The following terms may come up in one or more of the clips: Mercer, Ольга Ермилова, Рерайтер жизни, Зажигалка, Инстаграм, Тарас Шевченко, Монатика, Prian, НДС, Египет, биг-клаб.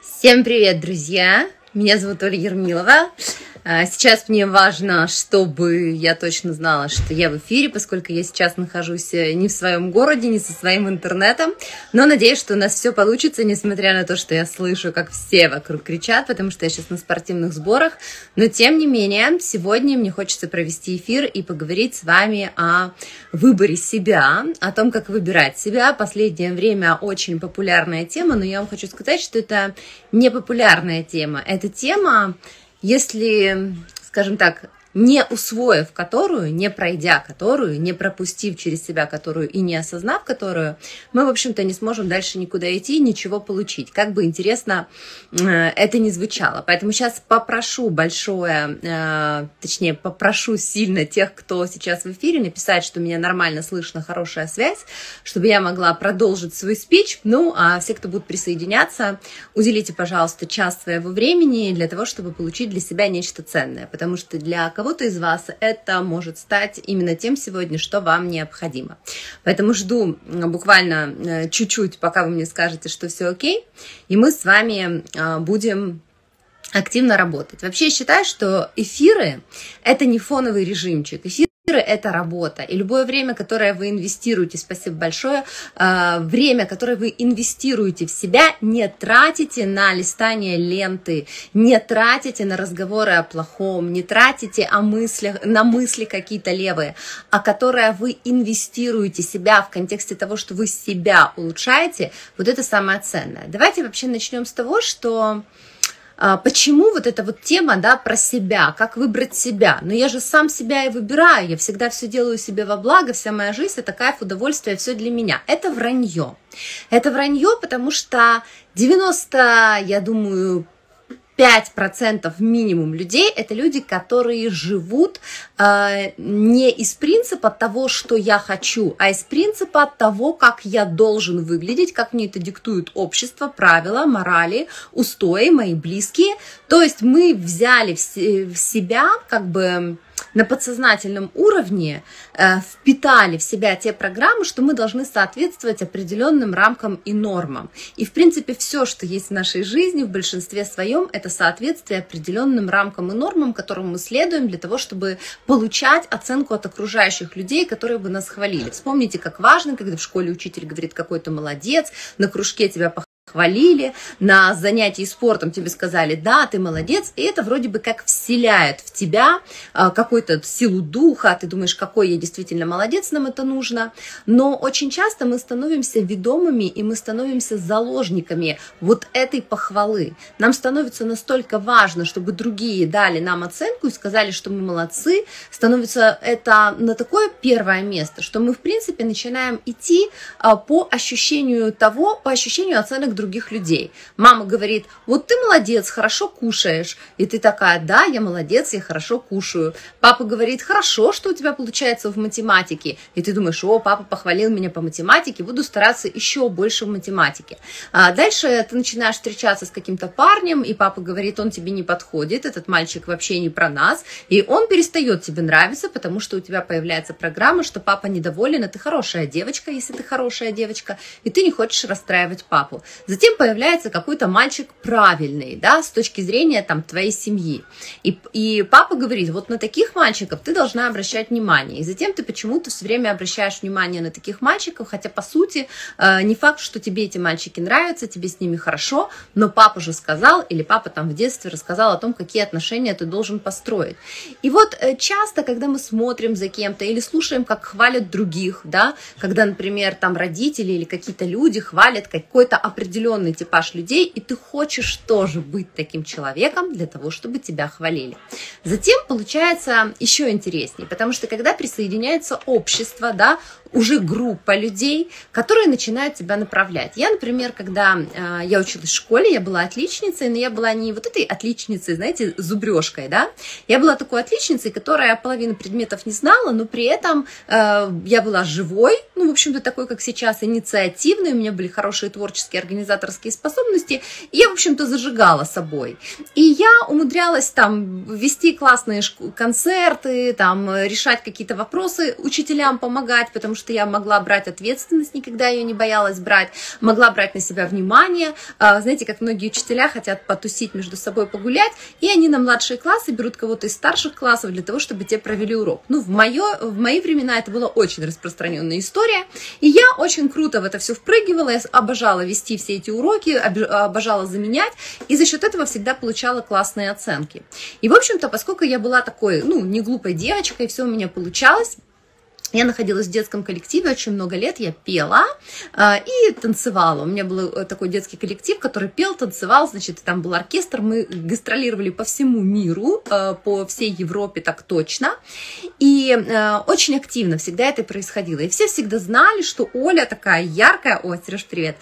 Всем привет, друзья! Меня зовут Ольга Ермилова. Сейчас мне важно, чтобы я точно знала, что я в эфире, поскольку я сейчас нахожусь не в своем городе, не со своим интернетом. Но надеюсь, что у нас все получится, несмотря на то, что я слышу, как все вокруг кричат, потому что я сейчас на спортивных сборах. Но тем не менее, сегодня мне хочется провести эфир и поговорить с вами о выборе себя, о том, как выбирать себя. Последнее время очень популярная тема, но я вам хочу сказать, что это не популярная тема. Это тема, если, скажем так, не усвоив которую, не пройдя которую, не пропустив через себя которую и не осознав которую, мы, в общем-то, не сможем дальше никуда идти, ничего получить. Как бы интересно это ни звучало. Поэтому сейчас попрошу сильно тех, кто сейчас в эфире, написать, что меня нормально слышно, хорошая связь, чтобы я могла продолжить свой спич. Ну, а все, кто будут присоединяться, уделите, пожалуйста, час своего времени для того, чтобы получить для себя нечто ценное. Потому что для кого кого-то из вас это может стать именно тем сегодня, что вам необходимо. Поэтому жду буквально чуть-чуть, пока вы мне скажете, что все окей, и мы с вами будем активно работать. Вообще я считаю, что эфиры – это не фоновый режимчик. Эфиры – это работа, и любое время, которое вы инвестируете, спасибо большое, время, которое вы инвестируете в себя, не тратите на листание ленты, не тратите на разговоры о плохом, не тратите на мысли какие-то левые, а которое вы инвестируете себя в контексте того, что вы себя улучшаете, вот это самое ценное. Давайте вообще начнем с того, что... Почему вот эта вот тема, да, про себя, как выбрать себя? Но я же сам себя и выбираю, я всегда все делаю себе во благо, вся моя жизнь – это кайф, удовольствие, все для меня. Это вранье. Это вранье, потому что 95% минимум людей – это люди, которые живут не из принципа того, что я хочу, а из принципа того, как я должен выглядеть, как мне это диктует общество, правила, морали, устои, мои близкие. То есть мы взяли в себя как бы... на подсознательном уровне впитали в себя те программы, что мы должны соответствовать определенным рамкам и нормам. И, в принципе, все, что есть в нашей жизни, в большинстве своем, это соответствие определенным рамкам и нормам, которым мы следуем для того, чтобы получать оценку от окружающих людей, которые бы нас хвалили. Вспомните, как важно, когда в школе учитель говорит, какой ты молодец, на кружке тебя похвалили, на занятии спортом тебе сказали, да, ты молодец, и это вроде бы как вселяет в тебя какую-то силу духа, ты думаешь, какой я действительно молодец, нам это нужно, но очень часто мы становимся ведомыми, и мы становимся заложниками вот этой похвалы. Нам становится настолько важно, чтобы другие дали нам оценку и сказали, что мы молодцы, становится это на такое первое место, что мы, в принципе, начинаем идти по ощущению того, по ощущению оценок других людей. Мама говорит, вот ты молодец, хорошо кушаешь. И ты такая, да, я молодец, я хорошо кушаю. Папа говорит, хорошо, что у тебя получается в математике. И ты думаешь, о, папа похвалил меня по математике, буду стараться еще больше в математике. А дальше ты начинаешь встречаться с каким-то парнем, и папа говорит, он тебе не подходит, этот мальчик вообще не про нас, и он перестает тебе нравиться, потому что у тебя появляется программа, что папа недоволен, а ты хорошая девочка, если ты хорошая девочка, и ты не хочешь расстраивать папу. Затем появляется какой-то мальчик правильный, да, с точки зрения там твоей семьи. И папа говорит, вот на таких мальчиков ты должна обращать внимание. И затем ты почему-то все время обращаешь внимание на таких мальчиков, хотя по сути не факт, что тебе эти мальчики нравятся, тебе с ними хорошо, но папа же сказал, или папа там в детстве рассказал о том, какие отношения ты должен построить. И вот часто, когда мы смотрим за кем-то или слушаем, как хвалят других, да, когда, например, там родители или какие-то люди хвалят какой-то определенный типаж людей, и ты хочешь тоже быть таким человеком для того, чтобы тебя хвалили. Затем получается еще интереснее, потому что когда присоединяется общество, да, уже группа людей, которые начинают тебя направлять. Я, например, когда я училась в школе, я была отличницей, но я была не вот этой отличницей, знаете, зубрежкой, да, я была такой отличницей, которая половину предметов не знала, но при этом я была живой, ну, в общем-то, такой, как сейчас, инициативной, у меня были хорошие творческие организаторские способности, и я, в общем-то, зажигала собой. И я умудрялась там вести классные концерты, там решать какие-то вопросы, учителям помогать, потому что я могла брать ответственность, никогда ее не боялась брать, могла брать на себя внимание. Знаете, как многие учителя хотят потусить между собой, погулять, и они на младшие классы берут кого-то из старших классов для того, чтобы те провели урок. Ну, в мои времена это была очень распространенная история, и я очень круто в это все впрыгивала, я обожала вести все эти уроки, обожала заменять, и за счет этого всегда получала классные оценки. И, в общем-то, поскольку я была такой, ну, не глупой девочкой, все у меня получалось, я находилась в детском коллективе очень много лет, я пела и танцевала. У меня был такой детский коллектив, который пел, танцевал, значит, там был оркестр, мы гастролировали по всему миру, по всей Европе так точно. И очень активно всегда это происходило. И все всегда знали, что Оля такая яркая, о, Сереж, привет.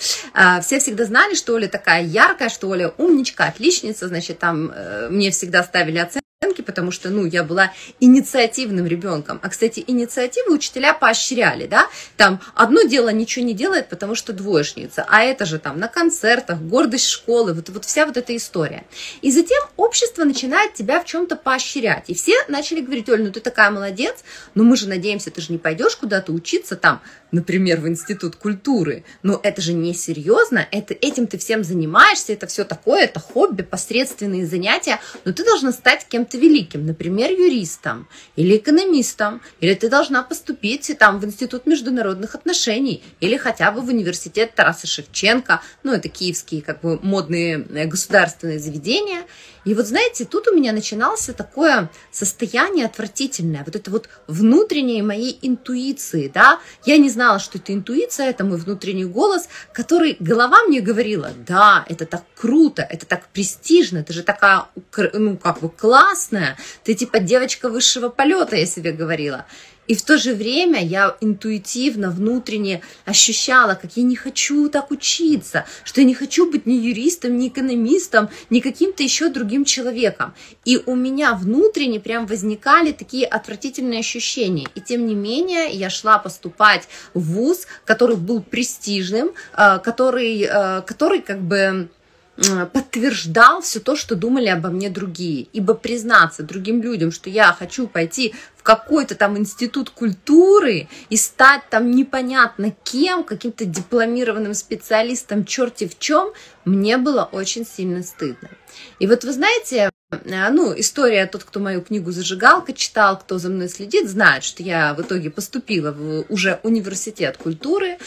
Все всегда знали, что Оля такая яркая, что Оля умничка, отличница, значит, там мне всегда ставили оценки, потому что, ну, я была инициативным ребенком. А, кстати, инициативы учителя поощряли, да, там одно дело ничего не делает, потому что двоечница, а это же там на концертах, гордость школы, вот вся вот эта история. И затем общество начинает тебя в чем-то поощрять. И все начали говорить: Оль, ну ты такая молодец, но мы же надеемся, ты же не пойдешь куда-то учиться там, например, в институт культуры. Ну, это же несерьезно, этим ты всем занимаешься, это все такое, это хобби, посредственные занятия, но ты должна стать кем-то великим, например, юристом или экономистом, или ты должна поступить там в Институт международных отношений, или хотя бы в университет Тараса Шевченко, ну, это киевские как бы модные государственные заведения. И вот, знаете, тут у меня начинался такое состояние отвратительное, вот это вот внутренней моей интуиции, да, я не знала, что это интуиция, это мой внутренний голос, который, голова мне говорила: да, это так круто, это так престижно, ты же такая, ну, как бы классная, ты типа девочка высшего полета, я себе говорила. И в то же время я интуитивно, внутренне ощущала, как я не хочу так учиться, что я не хочу быть ни юристом, ни экономистом, ни каким-то еще другим человеком. И у меня внутренне прям возникали такие отвратительные ощущения. И тем не менее я шла поступать в вуз, который был престижным, который как бы подтверждал все то, что думали обо мне другие. Ибо признаться другим людям, что я хочу пойти в какой-то там институт культуры и стать там непонятно кем, каким-то дипломированным специалистом, черти в чем, мне было очень сильно стыдно. И вот вы знаете, ну, история, тот, кто мою книгу «Зажигалка» читал, кто за мной следит, знает, что я в итоге поступила в уже университет культуры,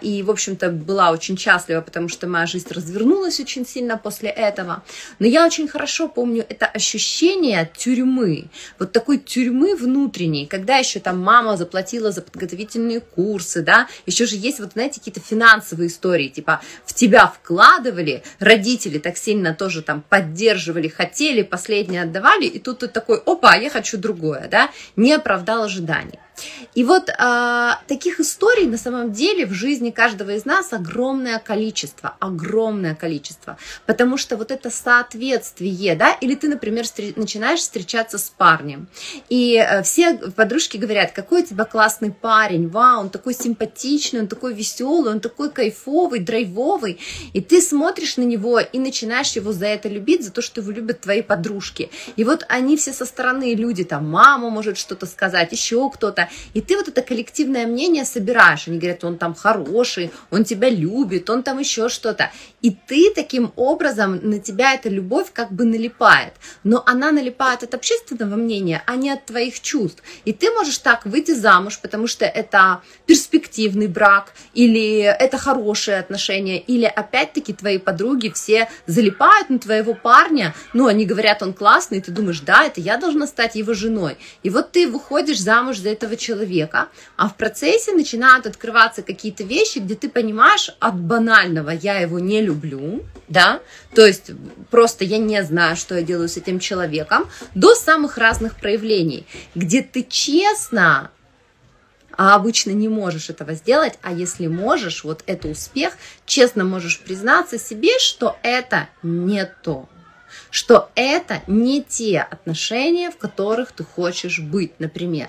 и, в общем-то, была очень счастлива, потому что моя жизнь развернулась очень сильно после этого. Но я очень хорошо помню это ощущение тюрьмы, вот такой тюрьмы внутренней, когда еще там мама заплатила за подготовительные курсы, да, еще же есть, вот, знаете, какие-то финансовые истории, типа в тебя вкладывали, родители так сильно тоже там поддерживали, хотели, последнее отдавали, и тут ты такой: опа, я хочу другое, да, не оправдал ожиданий. И вот таких историй на самом деле в жизни каждого из нас огромное количество, потому что вот это соответствие, да, или ты, например, начинаешь встречаться с парнем, и все подружки говорят: какой у тебя классный парень, вау, он такой симпатичный, он такой веселый, он такой кайфовый, драйвовый, и ты смотришь на него и начинаешь его за это любить, за то, что его любят твои подружки, и вот они все со стороны люди, там, мама может что-то сказать, еще кто-то, и ты вот это коллективное мнение собираешь, они говорят: он там хороший, он тебя любит, он там еще что-то, и ты таким образом, на тебя эта любовь как бы налипает, но она налипает от общественного мнения, а не от твоих чувств, и ты можешь так выйти замуж, потому что это перспективный брак, или это хорошие отношения, или опять-таки твои подруги все залипают на твоего парня, ну, они говорят: он классный, и ты думаешь: да, это я должна стать его женой, и вот ты выходишь замуж за этого человека, а в процессе начинают открываться какие-то вещи, где ты понимаешь: от банального я его не люблю, да, то есть просто я не знаю, что я делаю с этим человеком, до самых разных проявлений, где ты честно, а обычно не можешь этого сделать, а если можешь, вот это успех, честно можешь признаться себе, что это не то, что это не те отношения, в которых ты хочешь быть, например.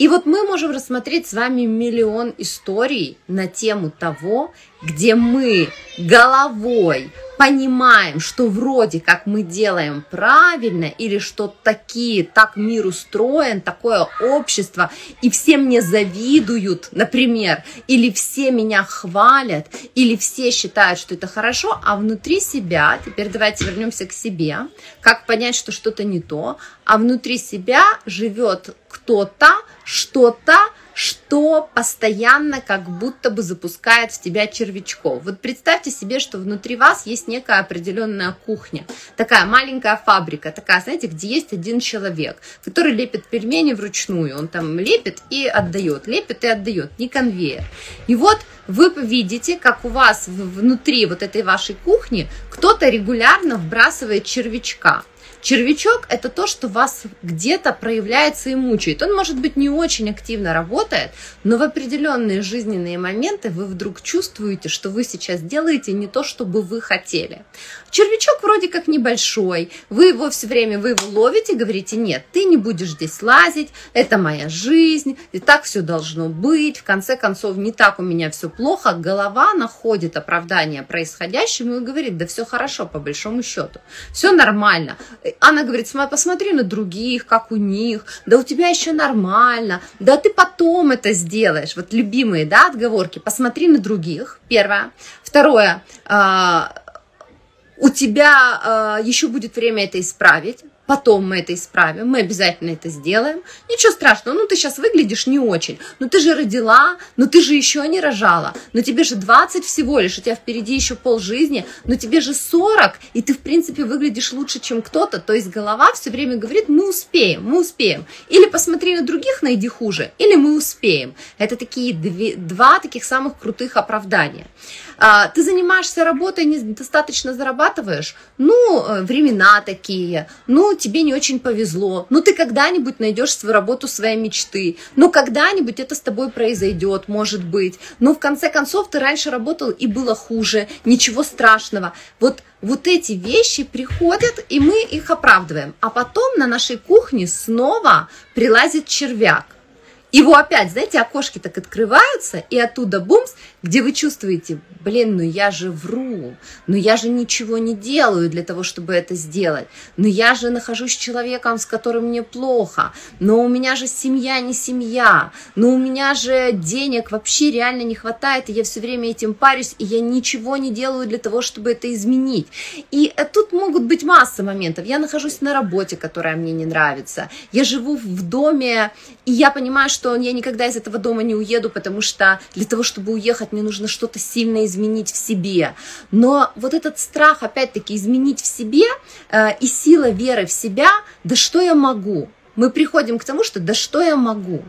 И вот мы можем рассмотреть с вами миллион историй на тему того, где мы головой понимаем, что вроде как мы делаем правильно, или что так мир устроен, такое общество, и все мне завидуют, например, или все меня хвалят, или все считают, что это хорошо, а внутри себя, теперь давайте вернемся к себе, как понять, что что-то не то, а внутри себя живет кто-то, что-то, что постоянно как будто бы запускает в тебя червячков. Вот представьте себе, что внутри вас есть некая определенная кухня, такая маленькая фабрика, такая, знаете, где есть один человек, который лепит пельмени вручную, он там лепит и отдает, не конвейер. И вот вы видите, как у вас внутри вот этой вашей кухни кто-то регулярно вбрасывает червячка. Червячок – это то, что вас где-то проявляется и мучает. Он, может быть, не очень активно работает, но в определенные жизненные моменты вы вдруг чувствуете, что вы сейчас делаете не то, что бы вы хотели. Червячок вроде как небольшой, вы его ловите, говорите: нет, ты не будешь здесь лазить, это моя жизнь, и так все должно быть, в конце концов, не так у меня все плохо. Голова находит оправдание происходящему и говорит: да все хорошо, по большому счету, все нормально. Она говорит: посмотри на других, как у них, да у тебя еще нормально, да ты потом это сделаешь. Вот любимые, да, отговорки: посмотри на других, первое. Второе, у тебя еще будет время это исправить. Потом мы это исправим, мы обязательно это сделаем. Ничего страшного, ну ты сейчас выглядишь не очень. Ну ты же родила, ну ты же еще не рожала. Ну тебе же 20 всего лишь, у тебя впереди еще полжизни. Но тебе же 40, и ты в принципе выглядишь лучше, чем кто-то. То есть голова все время говорит: мы успеем, мы успеем. Или посмотри на других, найди хуже, или мы успеем. Это такие два таких самых крутых оправдания. Ты занимаешься работой, недостаточно зарабатываешь? Ну, времена такие, ну, тебе не очень повезло, ну, ты когда-нибудь найдешь свою работу своей мечты, ну, когда-нибудь это с тобой произойдет, может быть, но в конце концов ты раньше работал и было хуже, ничего страшного. Вот эти вещи приходят, и мы их оправдываем, а потом на нашей кухне снова прилазит червяк. Его опять, знаете, окошки так открываются, и оттуда бумс, где вы чувствуете: блин, ну я же вру, ну я же ничего не делаю для того, чтобы это сделать, ну я же нахожусь с человеком, с которым мне плохо, но у меня же семья не семья, но у меня же денег вообще реально не хватает, и я все время этим парюсь, и я ничего не делаю для того, чтобы это изменить. И тут могут быть масса моментов. Я нахожусь на работе, которая мне не нравится, я живу в доме, и я понимаю, что я никогда из этого дома не уеду, потому что для того, чтобы уехать, мне нужно что-то сильно изменить в себе. Но вот этот страх, опять-таки, изменить в себе и сила веры в себя: да что я могу? Мы приходим к тому, что да что я могу.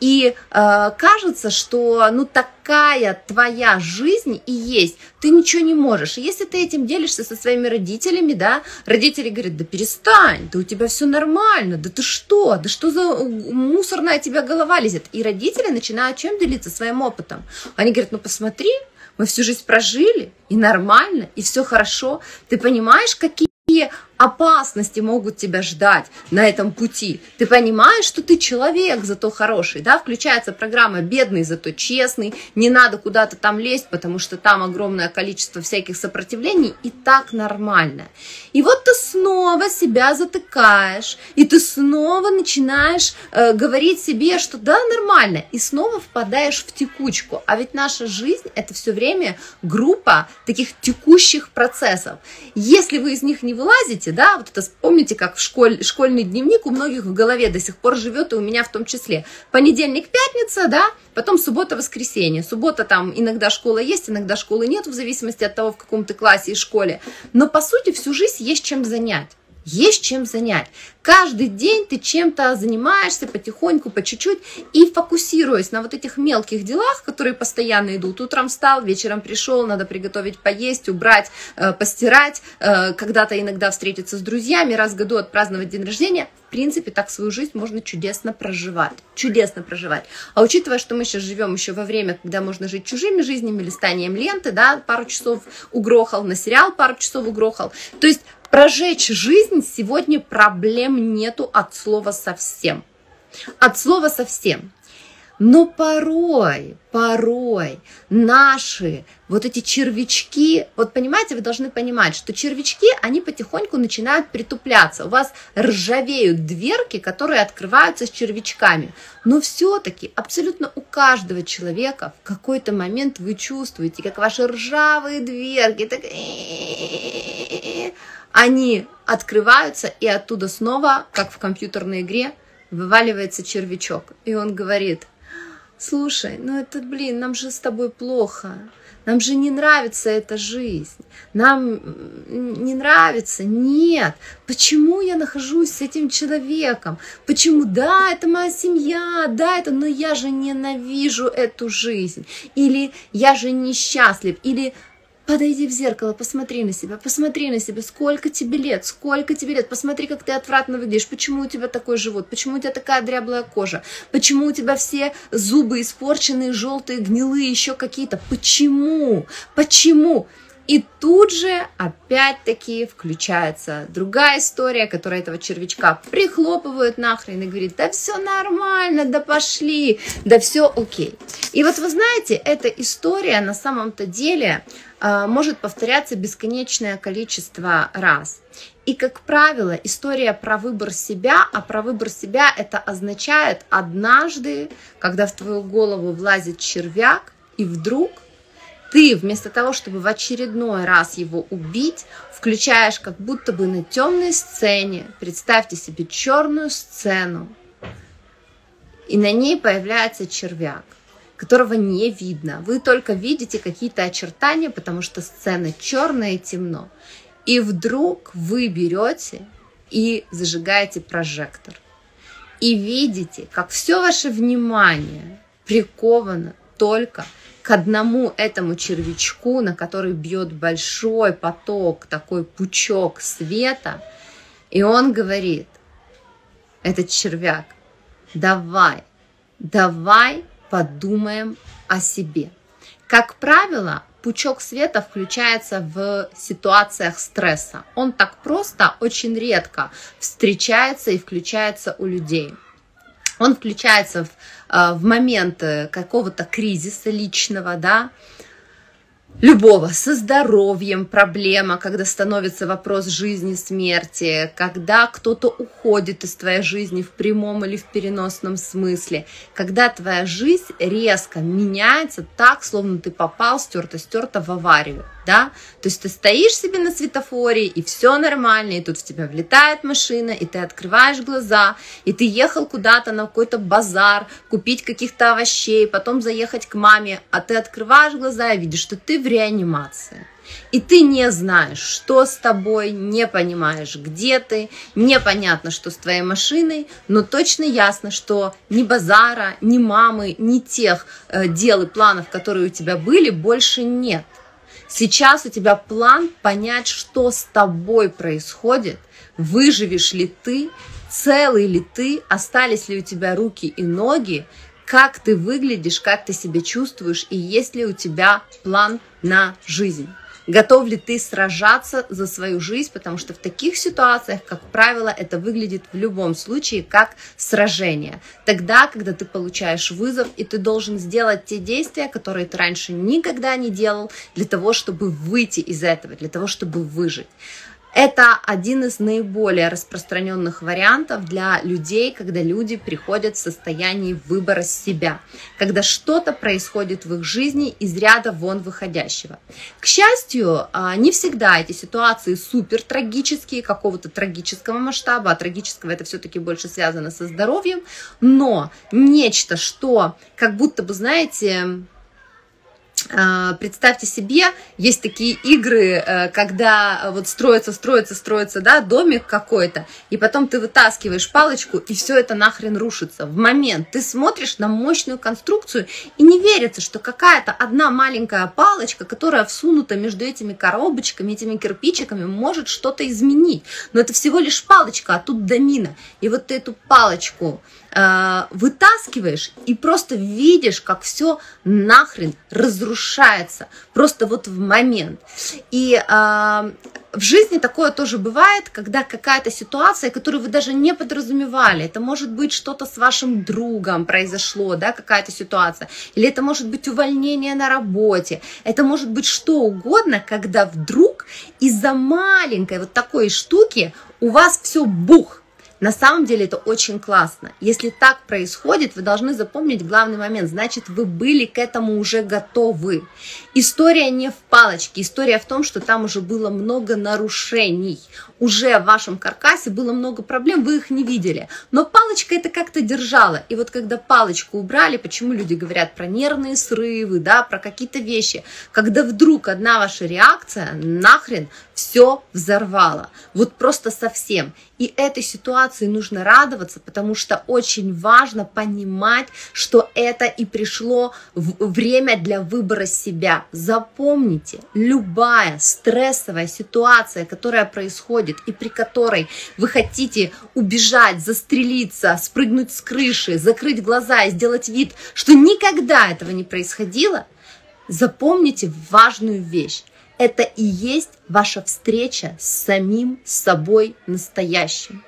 И кажется, что ну такая твоя жизнь и есть, ты ничего не можешь. И если ты этим делишься со своими родителями, да, родители говорят: да перестань, да у тебя все нормально, да ты что, да что за мусорная тебя голова лезет. И родители начинают чем делиться? Своим опытом. Они говорят: ну посмотри, мы всю жизнь прожили, и нормально, и все хорошо. Ты понимаешь, какие опасности могут тебя ждать на этом пути? Ты понимаешь, что ты человек, зато хороший, да? Включается программа «Бедный, зато честный», не надо куда-то там лезть, потому что там огромное количество всяких сопротивлений, и так нормально. И вот ты снова себя затыкаешь, и ты снова начинаешь говорить себе, что да, нормально, и снова впадаешь в текучку. А ведь наша жизнь – это все время группа таких текущих процессов. Если вы из них не вылазите, да, вот это вспомните, как в школьный дневник у многих в голове до сих пор живет, и у меня в том числе. Понедельник, пятница, да, потом суббота, воскресенье. Суббота там иногда школа есть, иногда школы нет, в зависимости от того, в каком ты классе и школе. Но по сути всю жизнь есть чем занять. Есть чем занять. Каждый день ты чем-то занимаешься потихоньку, по чуть-чуть, и фокусируясь на вот этих мелких делах, которые постоянно идут. Утром встал, вечером пришел, надо приготовить поесть, убрать, постирать, когда-то иногда встретиться с друзьями, раз в году отпраздновать день рождения. В принципе, так свою жизнь можно чудесно проживать. Чудесно проживать. А учитывая, что мы сейчас живем еще во время, когда можно жить чужими жизнями, листанием ленты, да, пару часов угрохал, на сериал пару часов угрохал. То есть прожечь жизнь сегодня проблем нету от слова совсем. От слова совсем. Но порой наши вот эти червячки, вот понимаете, вы должны понимать, что червячки, они потихоньку начинают притупляться. У вас ржавеют дверки, которые открываются с червячками. Но все-таки абсолютно у каждого человека в какой-то момент вы чувствуете, как ваши ржавые дверки, так, они открываются, и оттуда снова, как в компьютерной игре, вываливается червячок. И он говорит: слушай, ну это, блин, нам же с тобой плохо, нам же не нравится эта жизнь, нам не нравится, нет, почему я нахожусь с этим человеком, почему, да, это моя семья, да, это, но я же ненавижу эту жизнь, или я же несчастлив, или... Подойди в зеркало, посмотри на себя, сколько тебе лет, посмотри, как ты отвратно выглядишь, почему у тебя такой живот, почему у тебя такая дряблая кожа, почему у тебя все зубы испорченные, желтые, гнилые, еще какие-то, почему? И тут же опять-таки включается другая история, которая этого червячка прихлопывают нахрен и говорит: да все нормально, да пошли, да все окей. И вот вы знаете, эта история на самом-то деле может повторяться бесконечное количество раз. И, как правило, история про выбор себя, а про выбор себя это означает однажды, когда в твою голову влазит червяк, и вдруг ты вместо того, чтобы в очередной раз его убить, включаешь как будто бы на темной сцене, представьте себе черную сцену, и на ней появляется червяк, которого не видно. Вы только видите какие-то очертания, потому что сцена черная и темно. И вдруг вы берете и зажигаете прожектор. И видите, как все ваше внимание приковано только к одному этому червячку, на который бьет большой поток, такой пучок света. И он говорит, этот червяк: давай подумаем о себе. Как правило, пучок света включается в ситуациях стресса. Он так просто, очень редко встречается и включается у людей. Он включается в момент какого-то кризиса личного, да, любого, со здоровьем проблема, когда становится вопрос жизни, смерти, когда кто-то уходит из твоей жизни в прямом или в переносном смысле, когда твоя жизнь резко меняется так, словно ты попал стерто-стерто в аварию, да, то есть ты стоишь себе на светофоре, и все нормально, и тут в тебя влетает машина, и ты открываешь глаза, и ты ехал куда-то на какой-то базар, купить каких-то овощей, потом заехать к маме, а ты открываешь глаза и видишь, что ты в реанимации. И ты не знаешь, что с тобой, не понимаешь, где ты, непонятно, что с твоей машиной, но точно ясно, что ни базара, ни мамы, ни тех дел и планов, которые у тебя были, больше нет. Сейчас у тебя план понять, что с тобой происходит, выживешь ли ты, целый ли ты, остались ли у тебя руки и ноги, как ты выглядишь, как ты себя чувствуешь и есть ли у тебя план на жизнь. Готов ли ты сражаться за свою жизнь, потому что в таких ситуациях, как правило, это выглядит в любом случае как сражение. Тогда, когда ты получаешь вызов, и ты должен сделать те действия, которые ты раньше никогда не делал, для того, чтобы выйти из этого, для того, чтобы выжить. Это один из наиболее распространенных вариантов для людей, когда люди приходят в состояние выбора себя, когда что-то происходит в их жизни из ряда вон выходящего. К счастью, не всегда эти ситуации супер трагические, какого-то трагического масштаба, а трагического это все-таки больше связано со здоровьем, но нечто, что как будто бы, знаете... Представьте себе, есть такие игры, когда вот строится, да, домик какой-то, и потом ты вытаскиваешь палочку, и все это нахрен рушится. В момент ты смотришь на мощную конструкцию, и не верится, что какая-то одна маленькая палочка, которая всунута между этими коробочками, этими кирпичиками, может что-то изменить. Но это всего лишь палочка, а тут домина. И вот ты эту палочку вытаскиваешь и просто видишь, как все нахрен разрушается, просто вот в момент. И В жизни такое тоже бывает, когда какая-то ситуация, которую вы даже не подразумевали, это может быть что-то с вашим другом произошло, да, какая-то ситуация, или это может быть увольнение на работе, это может быть что угодно, когда вдруг из-за маленькой вот такой штуки у вас все бух. На самом деле это очень классно. Если так происходит, вы должны запомнить главный момент. Значит, вы были к этому уже готовы. История не в палочке. История в том, что там уже было много нарушений. Уже в вашем каркасе было много проблем, вы их не видели. Но палочка это как-то держала. И вот когда палочку убрали, почему люди говорят про нервные срывы, да, про какие-то вещи. Когда вдруг одна ваша реакция нахрен все взорвала. Вот просто совсем. И этой ситуации нужно радоваться, потому что очень важно понимать, что это и пришло время для выбора себя. Запомните, любая стрессовая ситуация, которая происходит и при которой вы хотите убежать, застрелиться, спрыгнуть с крыши, закрыть глаза и сделать вид, что никогда этого не происходило, запомните важную вещь. Это и есть ваша встреча с самим собой настоящим.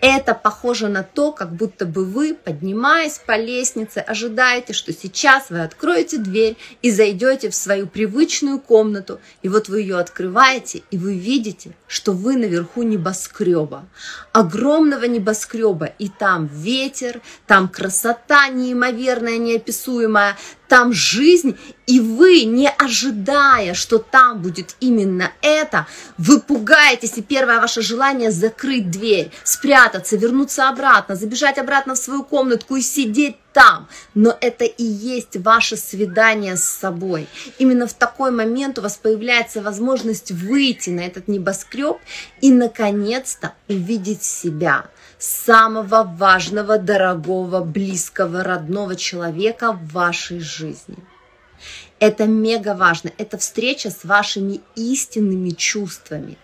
Это похоже на то, как будто бы вы, поднимаясь по лестнице, ожидаете, что сейчас вы откроете дверь и зайдете в свою привычную комнату. И вот вы ее открываете, и вы видите, что вы наверху небоскреба, огромного небоскреба. И там ветер, там красота неимоверная, неописуемая, там жизнь, и вы, не ожидая, что там будет именно это, вы пугаетесь, и первое ваше желание закрыть дверь, спрятаться, вернуться обратно, забежать обратно в свою комнатку и сидеть там. Но это и есть ваше свидание с собой. Именно в такой момент у вас появляется возможность выйти на этот небоскреб и, наконец-то, увидеть себя, самого важного, дорогого, близкого, родного человека в вашей жизни. Это мега важно. Это встреча с вашими истинными чувствами.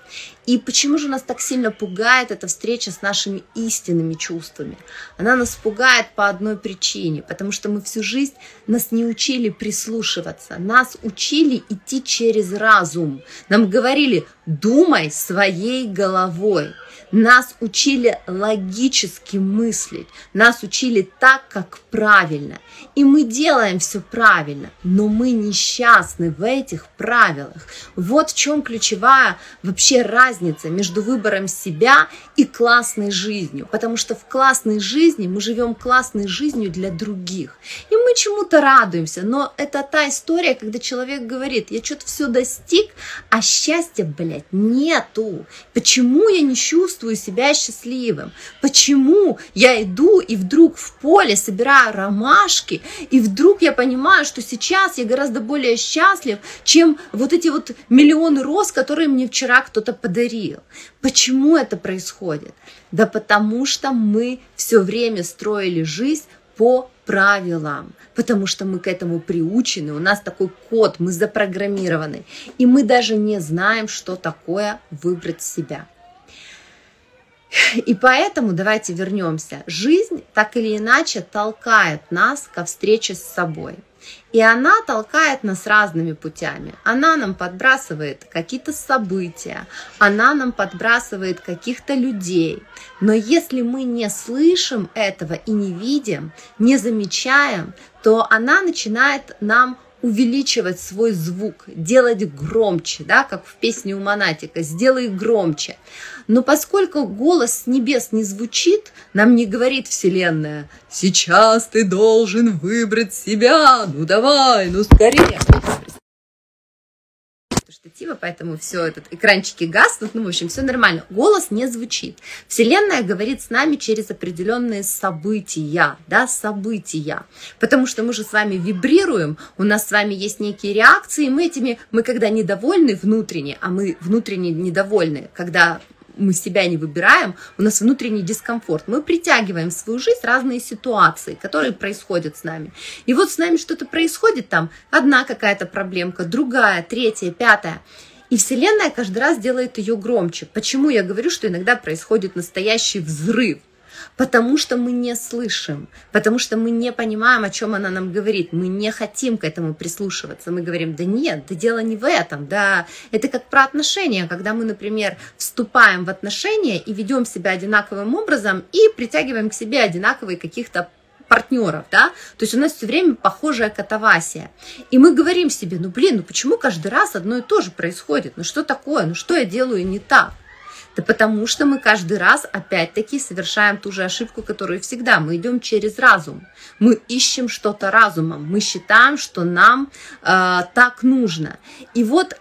И почему же нас так сильно пугает эта встреча с нашими истинными чувствами? Она нас пугает по одной причине, потому что мы всю жизнь нас не учили прислушиваться, нас учили идти через разум. Нам говорили «думай своей головой». Нас учили логически мыслить, нас учили так, как правильно. И мы делаем все правильно, но мы несчастны в этих правилах. Вот в чем ключевая вообще разница между выбором себя и классной жизнью. Потому что в классной жизни мы живем классной жизнью для других. И мы чему-то радуемся, но это та история, когда человек говорит, я что-то все достиг, а счастья, блядь, нету. Почему я не чувствую себя счастливым? Почему я иду и вдруг в поле собираю ромашки, и вдруг я понимаю, что сейчас я гораздо более счастлив, чем вот эти вот миллионы роз, которые мне вчера кто-то подарил? Почему это происходит? Да потому что мы все время строили жизнь по правилам, потому что мы к этому приучены, у нас такой код, мы запрограммированы, и мы даже не знаем, что такое выбрать себя. И поэтому давайте вернемся. Жизнь так или иначе толкает нас ко встрече с собой. И она толкает нас разными путями. Она нам подбрасывает какие-то события, она нам подбрасывает каких-то людей. Но если мы не слышим этого и не видим, не замечаем, то она начинает нам увеличивать свой звук, делать громче, да, как в песне у Монатика, сделай громче. Но поскольку голос с небес не звучит, нам не говорит Вселенная, сейчас ты должен выбрать себя, ну давай, ну скорее. Штатива, поэтому все, этот экранчики гаснут, ну в общем все нормально, голос не звучит. Вселенная говорит с нами через определенные события, да, события, потому что мы же с вами вибрируем, у нас с вами есть некие реакции, мы когда недовольны внутренне, а мы внутренне недовольны, когда мы себя не выбираем, у нас внутренний дискомфорт. Мы притягиваем в свою жизнь разные ситуации, которые происходят с нами. И вот с нами что-то происходит там, одна какая-то проблемка, другая, третья, пятая. И Вселенная каждый раз делает ее громче. Почему я говорю, что иногда происходит настоящий взрыв? потому что мы не слышим, потому что мы не понимаем, о чем она нам говорит, мы не хотим к этому прислушиваться, мы говорим, да нет, да дело не в этом, да, это как про отношения, когда мы, например, вступаем в отношения и ведем себя одинаковым образом и притягиваем к себе одинаковые каких-то партнеров, да, то есть у нас все время похожая катавасия, и мы говорим себе, ну блин, ну почему каждый раз одно и то же происходит, ну что такое, ну что я делаю не так? Да потому что мы каждый раз опять-таки совершаем ту же ошибку, которую всегда. Мы идем через разум. Мы ищем что-то разумом. Мы считаем, что нам так нужно. И вот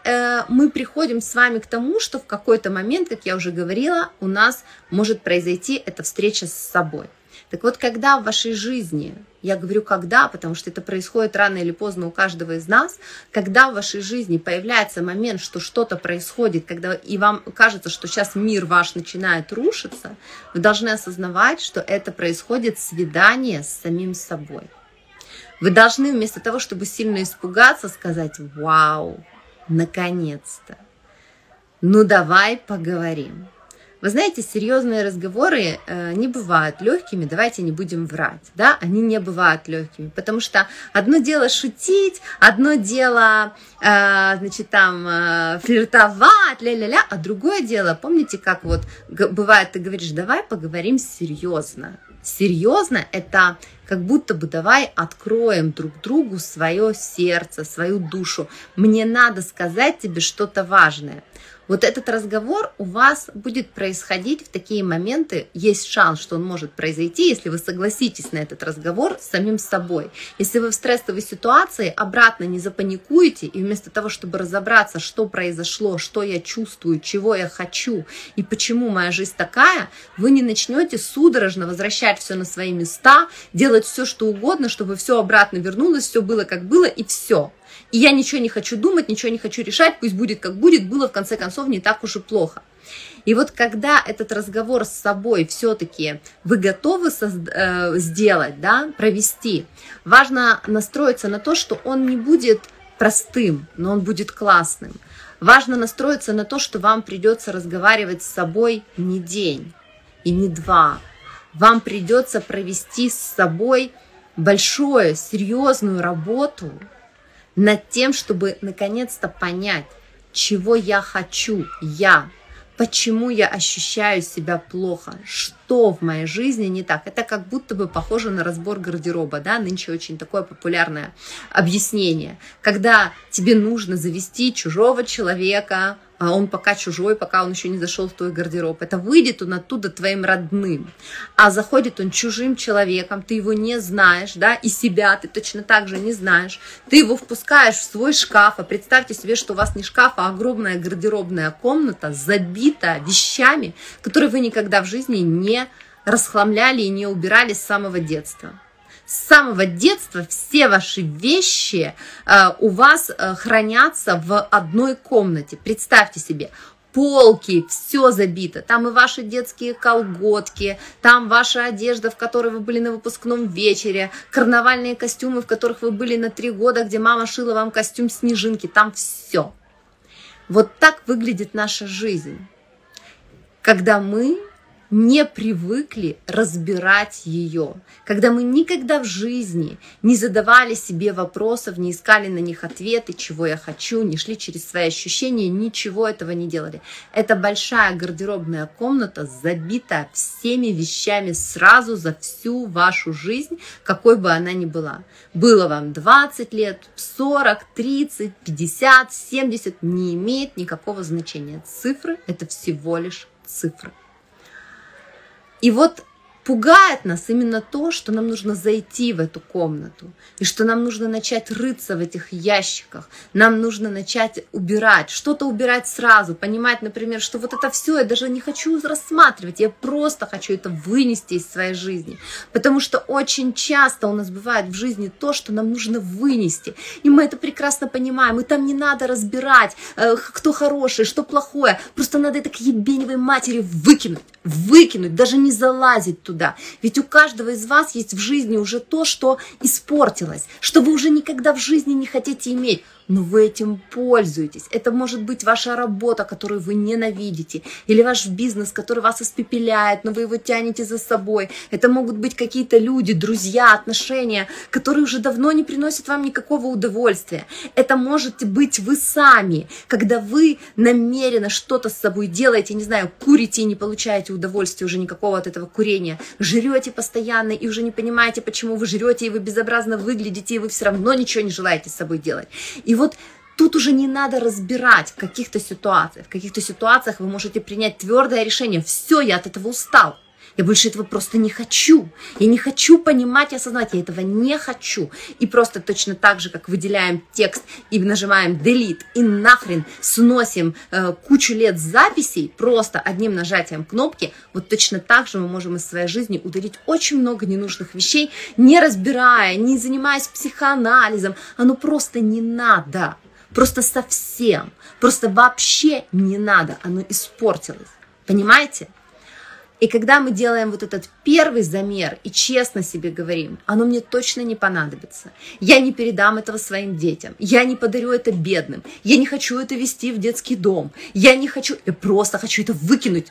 мы приходим с вами к тому, что в какой-то момент, как я уже говорила, у нас может произойти эта встреча с собой. Так вот, когда в вашей жизни, я говорю когда, потому что это происходит рано или поздно у каждого из нас, когда в вашей жизни появляется момент, что что-то происходит, когда и вам кажется, что сейчас мир ваш начинает рушиться, вы должны осознавать, что это происходит свидание с самим собой. Вы должны вместо того, чтобы сильно испугаться, сказать «Вау, наконец-то! Ну давай поговорим». Вы знаете, серьезные разговоры не бывают легкими, давайте не будем врать, да, они не бывают легкими, потому что одно дело шутить, одно дело, значит, там, флиртовать, ля-ля-ля, а другое дело, помните, как вот бывает, ты говоришь, давай поговорим серьезно. Серьезно, это как будто бы давай откроем друг другу свое сердце, свою душу. Мне надо сказать тебе что-то важное. Вот этот разговор у вас будет происходить в такие моменты, есть шанс, что он может произойти, если вы согласитесь на этот разговор с самим собой. Если вы в стрессовой ситуации обратно не запаникуете, и вместо того, чтобы разобраться, что произошло, что я чувствую, чего я хочу и почему моя жизнь такая, вы не начнете судорожно возвращать все на свои места, делать все, что угодно, чтобы все обратно вернулось, все было как было и все. И я ничего не хочу думать, ничего не хочу решать, пусть будет как будет, было в конце концов не так уж и плохо. И вот когда этот разговор с собой все-таки вы готовы сделать, да, провести, важно настроиться на то, что он не будет простым, но он будет классным. Важно настроиться на то, что вам придется разговаривать с собой не день и не два. Вам придется провести с собой большую, серьезную работу над тем, чтобы наконец-то понять, чего я хочу, почему я ощущаю себя плохо, что в моей жизни не так. Это как будто бы похоже на разбор гардероба, да, нынче очень такое популярное объяснение, когда тебе нужно завести чужого человека, а он пока чужой, пока он еще не зашел в твой гардероб. Это выйдет он оттуда твоим родным, а заходит он чужим человеком, ты его не знаешь, да, и себя ты точно так же не знаешь. Ты его впускаешь в свой шкаф, а представьте себе, что у вас не шкаф, а огромная гардеробная комната, забита вещами, которые вы никогда в жизни не расхламляли и не убирали с самого детства. С самого детства все ваши вещи у вас хранятся в одной комнате. Представьте себе, полки, все забито. Там и ваши детские колготки, там ваша одежда, в которой вы были на выпускном вечере, карнавальные костюмы, в которых вы были на 3 года, где мама шила вам костюм снежинки. Там все. Вот так выглядит наша жизнь, когда мы не привыкли разбирать ее, когда мы никогда в жизни не задавали себе вопросов, не искали на них ответы, чего я хочу, не шли через свои ощущения, ничего этого не делали. Это большая гардеробная комната, забита всеми вещами сразу за всю вашу жизнь, какой бы она ни была. Было вам 20 лет, 40, 30, 50, 70, не имеет никакого значения. Цифры – это всего лишь цифры. И вот пугает нас именно то, что нам нужно зайти в эту комнату, и что нам нужно начать рыться в этих ящиках, нам нужно начать убирать, что-то убирать сразу, понимать, например, что вот это все я даже не хочу рассматривать, я просто хочу это вынести из своей жизни, потому что очень часто у нас бывает в жизни то, что нам нужно вынести, и мы это прекрасно понимаем, и там не надо разбирать, кто хороший, что плохое, просто надо это к ебеневой матери выкинуть, даже не залазить туда. Ведь у каждого из вас есть в жизни уже то, что испортилось, что вы уже никогда в жизни не хотите иметь. но вы этим пользуетесь. Это может быть ваша работа, которую вы ненавидите, или ваш бизнес, который вас испепеляет, но вы его тянете за собой. Это могут быть какие-то люди, друзья, отношения, которые уже давно не приносят вам никакого удовольствия. Это можете быть вы сами, когда вы намеренно что-то с собой делаете, не знаю, курите и не получаете удовольствия уже никакого от этого курения, жрете постоянно и уже не понимаете, почему вы жрете, и вы безобразно выглядите, и вы все равно ничего не желаете с собой делать. И вот тут уже не надо разбирать в каких-то ситуациях. В каких-то ситуациях вы можете принять твердое решение. Все, я от этого устал. Я больше этого просто не хочу. Я не хочу понимать и осознавать. Я этого не хочу. И просто точно так же, как выделяем текст и нажимаем delete, и нахрен сносим кучу лет записей просто одним нажатием кнопки, вот точно так же мы можем из своей жизни удалить очень много ненужных вещей, не разбирая, не занимаясь психоанализом. Оно просто не надо. Просто совсем. Просто вообще не надо. Оно испортилось. Понимаете? И когда мы делаем вот этот первый замер и честно себе говорим, оно мне точно не понадобится, я не передам этого своим детям, я не подарю это бедным, я не хочу это вести в детский дом, я не хочу, я просто хочу это выкинуть,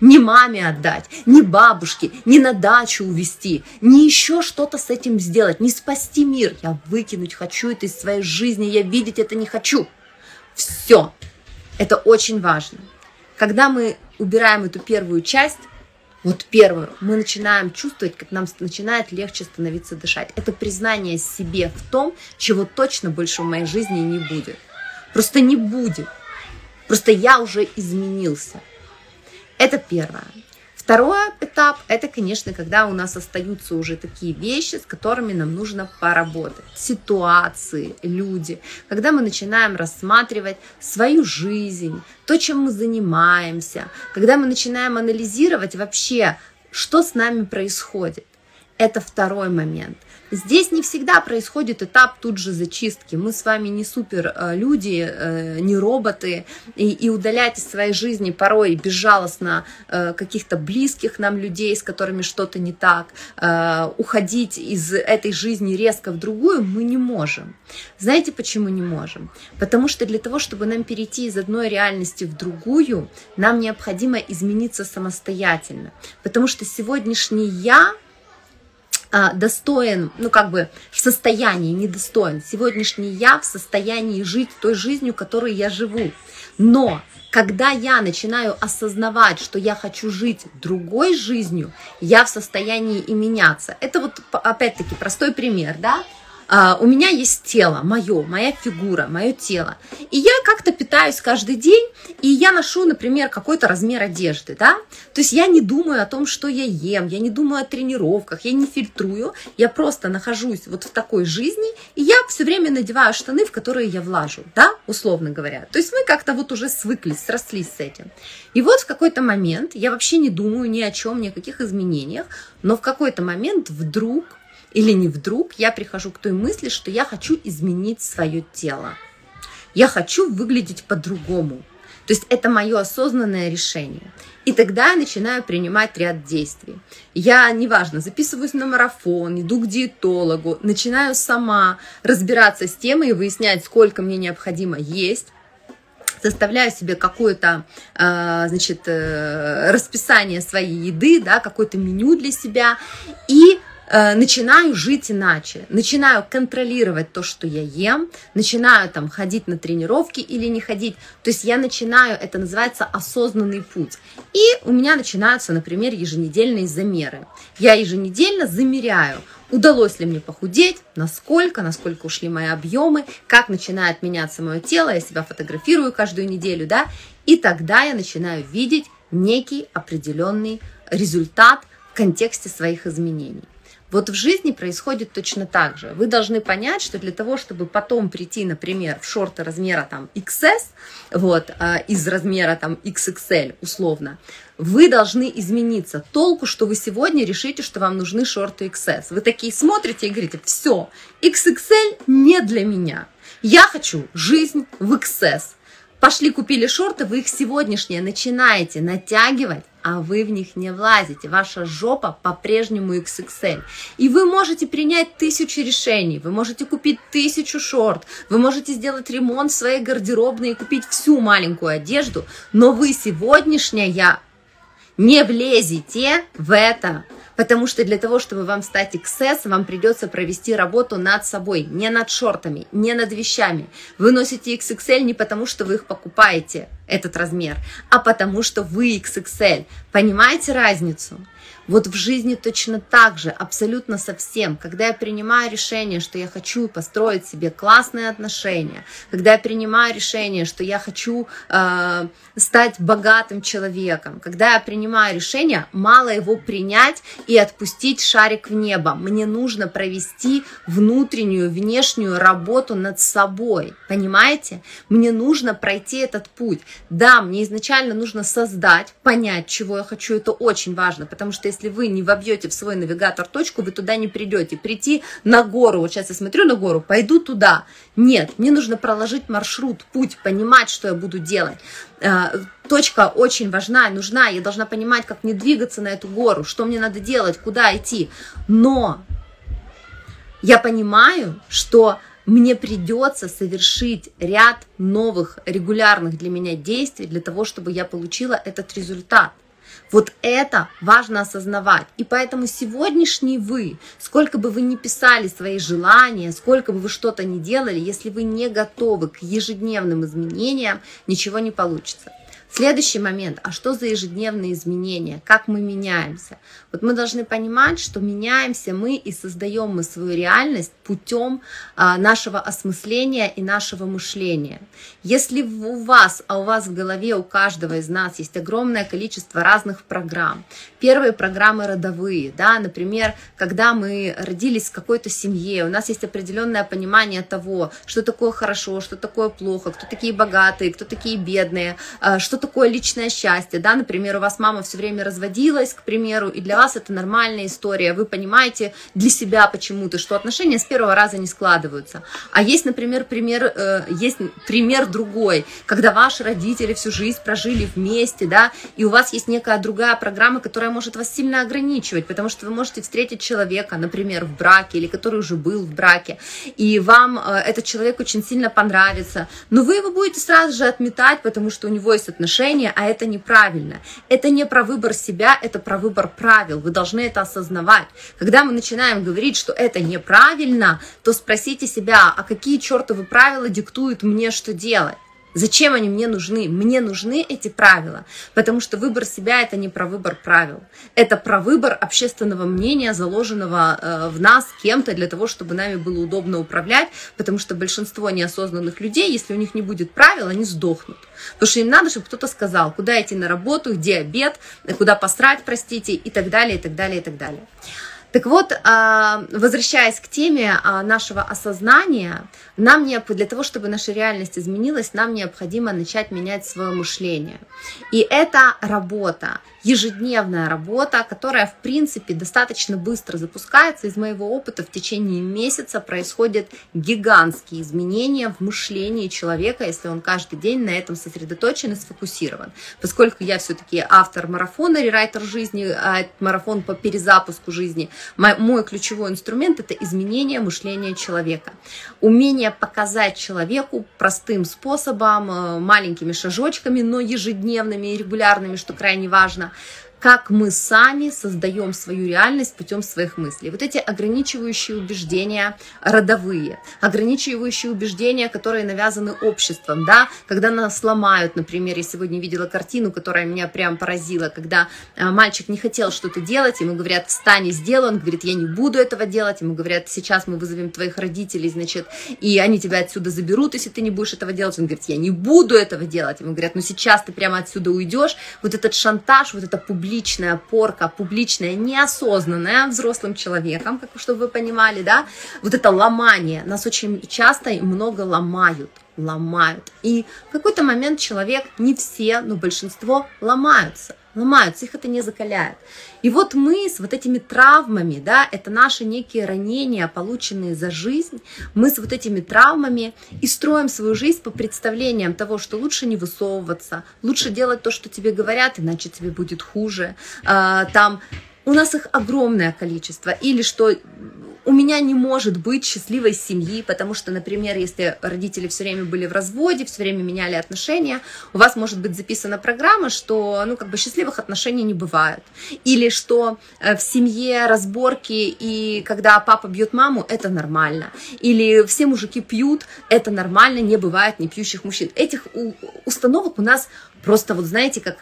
не маме отдать, не бабушке, не на дачу увезти, не еще что-то с этим сделать, не спасти мир, я выкинуть хочу это из своей жизни, я видеть это не хочу. Все, это очень важно. Когда мы убираем эту первую часть, вот первую, мы начинаем чувствовать, как нам начинает легче становиться дышать. Это признание себе в том, чего точно больше в моей жизни не будет. Просто не будет. Просто я уже изменился. Это первое. Второй этап – это, конечно, когда у нас остаются уже такие вещи, с которыми нам нужно поработать. Ситуации, люди. Когда мы начинаем рассматривать свою жизнь, то, чем мы занимаемся. Когда мы начинаем анализировать вообще, что с нами происходит. Это второй момент. Здесь не всегда происходит этап тут же зачистки. Мы с вами не супер люди, не роботы, и удалять из своей жизни порой безжалостно каких-то близких нам людей, с которыми что-то не так, уходить из этой жизни резко в другую мы не можем. Знаете, почему не можем? Потому что для того, чтобы нам перейти из одной реальности в другую, нам необходимо измениться самостоятельно. Потому что сегодняшний я достоин, ну как бы в состоянии, недостоин. Сегодняшний я в состоянии жить той жизнью, которой я живу. Но когда я начинаю осознавать, что я хочу жить другой жизнью, я в состоянии и меняться. Это вот опять-таки простой пример, да? У меня есть тело, моя фигура, мое тело. И я как-то питаюсь каждый день, и я ношу, например, какой-то размер одежды, да? То есть я не думаю о том, что я ем, я не думаю о тренировках, я не фильтрую, я просто нахожусь вот в такой жизни, и я все время надеваю штаны, в которые я влажу, да, условно говоря. То есть мы как-то вот уже свыклись, срослись с этим. И вот в какой-то момент, я вообще не думаю ни о чем, ни о каких изменениях, но в какой-то момент вдруг, или не вдруг, я прихожу к той мысли, что я хочу изменить свое тело. Я хочу выглядеть по-другому. То есть это мое осознанное решение. И тогда я начинаю принимать ряд действий. Я, неважно, записываюсь на марафон, иду к диетологу, начинаю сама разбираться с темой и выяснять, сколько мне необходимо есть. Составляю себе какое-то, значит, расписание своей еды, да, какое-то меню для себя. И начинаю жить иначе, начинаю контролировать то, что я ем, начинаю там ходить на тренировки или не ходить, то есть я начинаю, это называется осознанный путь, и у меня начинаются, например, еженедельные замеры, я еженедельно замеряю, удалось ли мне похудеть, насколько ушли мои объемы, как начинает меняться мое тело, я себя фотографирую каждую неделю, да, и тогда я начинаю видеть некий определенный результат в контексте своих изменений. Вот в жизни происходит точно так же. Вы должны понять, что для того, чтобы потом прийти, например, в шорты размера там, XS, вот, из размера там, XXL условно, вы должны измениться. Толку, что вы сегодня решите, что вам нужны шорты XS. Вы такие смотрите и говорите, все, XXL не для меня. Я хочу жизнь в XS. Пошли, купили шорты, вы их сегодняшние начинаете натягивать, а вы в них не влазите. Ваша жопа по-прежнему XXL. И вы можете принять 1000 решений, вы можете купить 1000 шорт, вы можете сделать ремонт в своей гардеробной и купить всю маленькую одежду, но вы сегодняшняя не влезете в это. Потому что для того, чтобы вам стать XS, вам придется провести работу над собой, не над шортами, не над вещами. Вы носите XXL не потому, что вы их покупаете, этот размер, а потому, что вы XXL. Понимаете разницу? Вот в жизни точно так же, абсолютно со всем. Когда я принимаю решение, что я хочу построить себе классные отношения, когда я принимаю решение, что я хочу стать богатым человеком, когда я принимаю решение, мало его принять и отпустить шарик в небо. Мне нужно провести внутреннюю, внешнюю работу над собой. Понимаете? Мне нужно пройти этот путь. Да, мне изначально нужно создать, понять, чего я хочу. Это очень важно, потому что если вы не вобьете в свой навигатор точку, вы туда не придете. Прийти на гору, вот сейчас я смотрю на гору, пойду туда. Нет, мне нужно проложить маршрут, путь, понимать, что я буду делать. Точка очень важна и нужна. Я должна понимать, как мне двигаться на эту гору, что мне надо делать, куда идти. Но я понимаю, что мне придется совершить ряд новых, регулярных для меня действий, для того, чтобы я получила этот результат. Вот это важно осознавать. И поэтому сегодняшний вы, сколько бы вы ни писали свои желания, сколько бы вы что-то ни делали, если вы не готовы к ежедневным изменениям, ничего не получится. Следующий момент. А что за ежедневные изменения? Как мы меняемся? Вот мы должны понимать, что меняемся мы и создаем мы свою реальность путем нашего осмысления и нашего мышления. Если у вас, а у вас в голове, у каждого из нас есть огромное количество разных программ. Первые программы родовые, да, например, когда мы родились в какой-то семье, у нас есть определенное понимание того, что такое хорошо, что такое плохо, кто такие богатые, кто такие бедные, что такое личное счастье, да, например, у вас мама все время разводилась, к примеру, и для вас это нормальная история, вы понимаете для себя почему-то, что отношения с первого раза не складываются, а есть, например, пример другой, когда ваши родители всю жизнь прожили вместе, да, и у вас есть некая другая программа, которая может вас сильно ограничивать, потому что вы можете встретить человека, например, в браке, или который уже был в браке, и вам этот человек очень сильно понравится, но вы его будете сразу же отметать, потому что у него есть отношения, а это неправильно. Это не про выбор себя, это про выбор правил. Вы должны это осознавать. Когда мы начинаем говорить, что это неправильно, то спросите себя, а какие чертовы правила диктуют мне, что делать? Зачем они мне нужны? Мне нужны эти правила, потому что выбор себя – это не про выбор правил. Это про выбор общественного мнения, заложенного в нас кем-то для того, чтобы нами было удобно управлять, потому что большинство неосознанных людей, если у них не будет правил, они сдохнут. Потому что им надо, чтобы кто-то сказал, куда идти на работу, где обед, куда посрать, простите, и так далее, и так далее, и так далее. Так вот, возвращаясь к теме нашего осознания, нам для того, чтобы наша реальность изменилась, нам необходимо начать менять свое мышление. И это работа, ежедневная работа, которая, в принципе, достаточно быстро запускается. Из моего опыта в течение месяца происходят гигантские изменения в мышлении человека, если он каждый день на этом сосредоточен и сфокусирован. Поскольку я все-таки автор марафона «Рерайтер жизни», марафон по перезапуску жизни, мой ключевой инструмент – это изменение мышления человека. Умение показать человеку простым способом, маленькими шажочками, но ежедневными и регулярными, что крайне важно, как мы сами создаем свою реальность путем своих мыслей. Вот эти ограничивающие убеждения родовые, ограничивающие убеждения, которые навязаны обществом, да, когда нас ломают, например, я сегодня видела картину, которая меня прям поразила, когда мальчик не хотел что-то делать, ему говорят, встань и сделай, он говорит, я не буду этого делать, ему говорят, сейчас мы вызовем твоих родителей, значит, и они тебя отсюда заберут, если ты не будешь этого делать, он говорит, я не буду этого делать, ему говорят, ну сейчас ты прямо отсюда уйдешь, вот этот шантаж, вот это публичная порка, публичная, неосознанная взрослым человеком, как, чтобы вы понимали, да, вот это ломание, нас очень часто и много ломают, и в какой-то момент человек, не все, но большинство ломаются. ломаются, их это не закаляет. И вот мы с вот этими травмами, да, это наши некие ранения, полученные за жизнь, мы с вот этими травмами и строим свою жизнь по представлениям того, что лучше не высовываться, лучше делать то, что тебе говорят, иначе тебе будет хуже. Там у нас их огромное количество, или что у меня не может быть счастливой семьи, потому что, например, если родители все время были в разводе, все время меняли отношения, у вас может быть записана программа, что ну, как бы счастливых отношений не бывает. Или что в семье разборки, и когда папа бьет маму, это нормально. Или все мужики пьют, это нормально, не бывает непьющих мужчин. Этих установок у нас просто, вот знаете, как...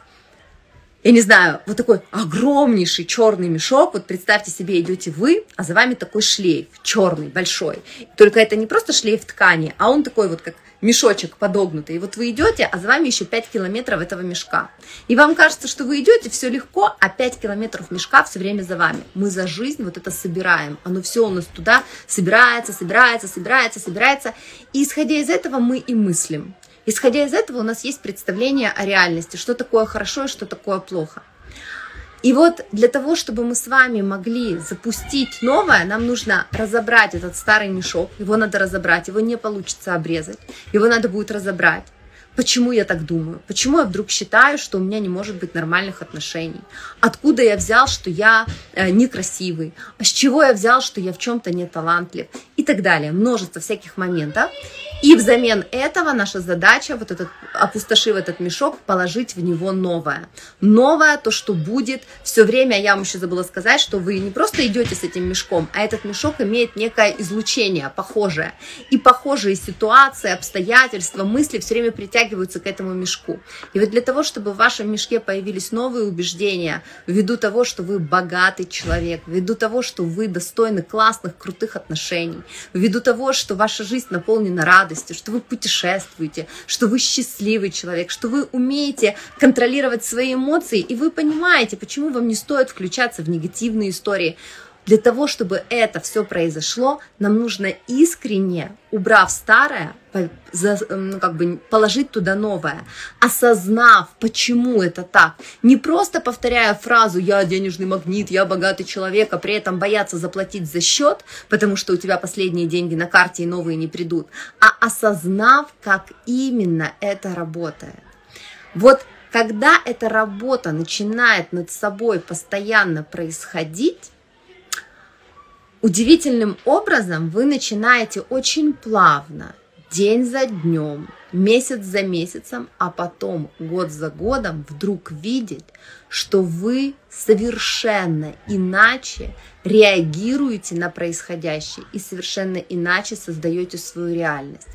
Я не знаю, вот такой огромнейший черный мешок. Вот представьте себе, идете вы, а за вами такой шлейф черный, большой. Только это не просто шлейф ткани, а он такой вот как мешочек подогнутый. И вот вы идете, а за вами еще 5 километров этого мешка. И вам кажется, что вы идете, все легко, а 5 километров мешка все время за вами. Мы за жизнь вот это собираем. Оно все у нас туда собирается, собирается, собирается, собирается. И исходя из этого мы и мыслим. Исходя из этого у нас есть представление о реальности, что такое хорошо и что такое плохо. И вот для того, чтобы мы с вами могли запустить новое, нам нужно разобрать этот старый мешок, его надо разобрать, его не получится обрезать, его надо будет разобрать. Почему я так думаю? Почему я вдруг считаю, что у меня не может быть нормальных отношений? Откуда я взял, что я некрасивый? С чего я взял, что я в чем-то не талантлив? И так далее. Множество всяких моментов. И взамен этого наша задача, вот этот, опустошив этот мешок, положить в него новое. Новое, то, что будет все время, я вам еще забыла сказать, что вы не просто идете с этим мешком, а этот мешок имеет некое излучение, похожее. И похожие ситуации, обстоятельства, мысли все время притягиваются к этому мешку. И вот для того, чтобы в вашем мешке появились новые убеждения, ввиду того, что вы богатый человек, ввиду того, что вы достойны классных, крутых отношений, ввиду того, что ваша жизнь наполнена радостью, что вы путешествуете, что вы счастливый человек, что вы умеете контролировать свои эмоции, и вы понимаете, почему вам не стоит включаться в негативные истории. Для того, чтобы это все произошло, нам нужно искренне, убрав старое, положить туда новое, осознав, почему это так. Не просто повторяя фразу «я денежный магнит», «я богатый человек», а при этом бояться заплатить за счет, потому что у тебя последние деньги на карте и новые не придут, а осознав, как именно это работает. Вот когда эта работа начинает над собой постоянно происходить, удивительным образом вы начинаете очень плавно, день за днем, месяц за месяцем, а потом год за годом вдруг видеть, что вы совершенно иначе реагируете на происходящее и совершенно иначе создаете свою реальность.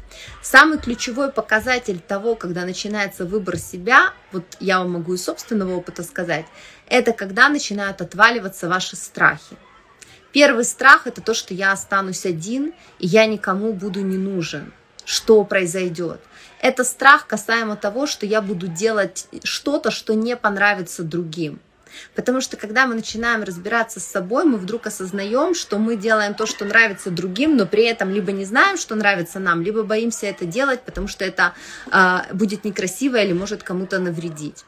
Самый ключевой показатель того, когда начинается выбор себя, вот я вам могу из собственного опыта сказать, это когда начинают отваливаться ваши страхи. Первый страх – это то, что я останусь один, и я никому буду не нужен. Что произойдет? Это страх касаемо того, что я буду делать что-то, что не понравится другим. Потому что когда мы начинаем разбираться с собой, мы вдруг осознаем, что мы делаем то, что нравится другим, но при этом либо не знаем, что нравится нам, либо боимся это делать, потому что это будет некрасиво или может кому-то навредить.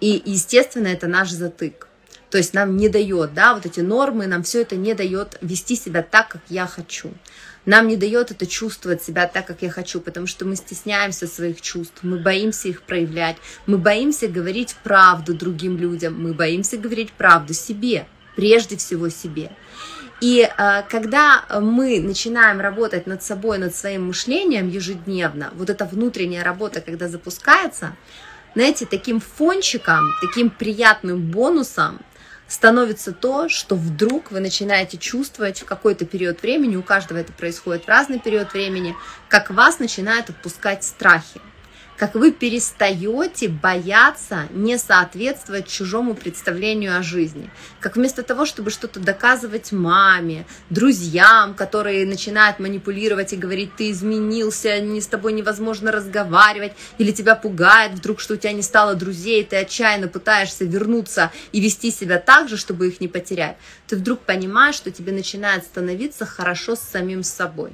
И, естественно, это наш затык. То есть нам не дает, да, вот эти нормы, нам все это не дает вести себя так, как я хочу. Нам не дает это чувствовать себя так, как я хочу, потому что мы стесняемся своих чувств, мы боимся их проявлять, мы боимся говорить правду другим людям, мы боимся говорить правду себе, прежде всего себе. И когда мы начинаем работать над собой, над своим мышлением ежедневно, вот эта внутренняя работа, когда запускается, знаете, таким фончиком, таким приятным бонусом, становится то, что вдруг вы начинаете чувствовать в какой-то период времени, у каждого это происходит в разный период времени, как вас начинают отпускать страхи, как вы перестаете бояться не соответствовать чужому представлению о жизни, как вместо того, чтобы что-то доказывать маме, друзьям, которые начинают манипулировать и говорить, ты изменился, с тобой невозможно разговаривать, или тебя пугает вдруг, что у тебя не стало друзей, ты отчаянно пытаешься вернуться и вести себя так же, чтобы их не потерять, ты вдруг понимаешь, что тебе начинает становиться хорошо с самим собой.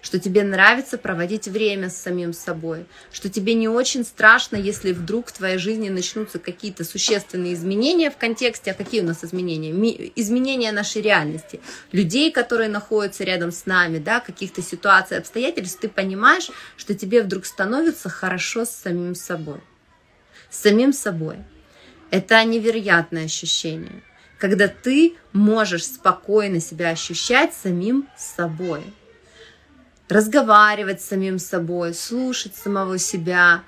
что тебе нравится проводить время с самим собой, что тебе не очень страшно, если вдруг в твоей жизни начнутся какие-то существенные изменения в контексте. А какие у нас изменения? Изменения нашей реальности, людей, которые находятся рядом с нами, да, каких-то ситуаций, обстоятельств. Ты понимаешь, что тебе вдруг становится хорошо с самим собой. С самим собой. Это невероятное ощущение, когда ты можешь спокойно себя ощущать самим собой, разговаривать с самим собой, слушать самого себя,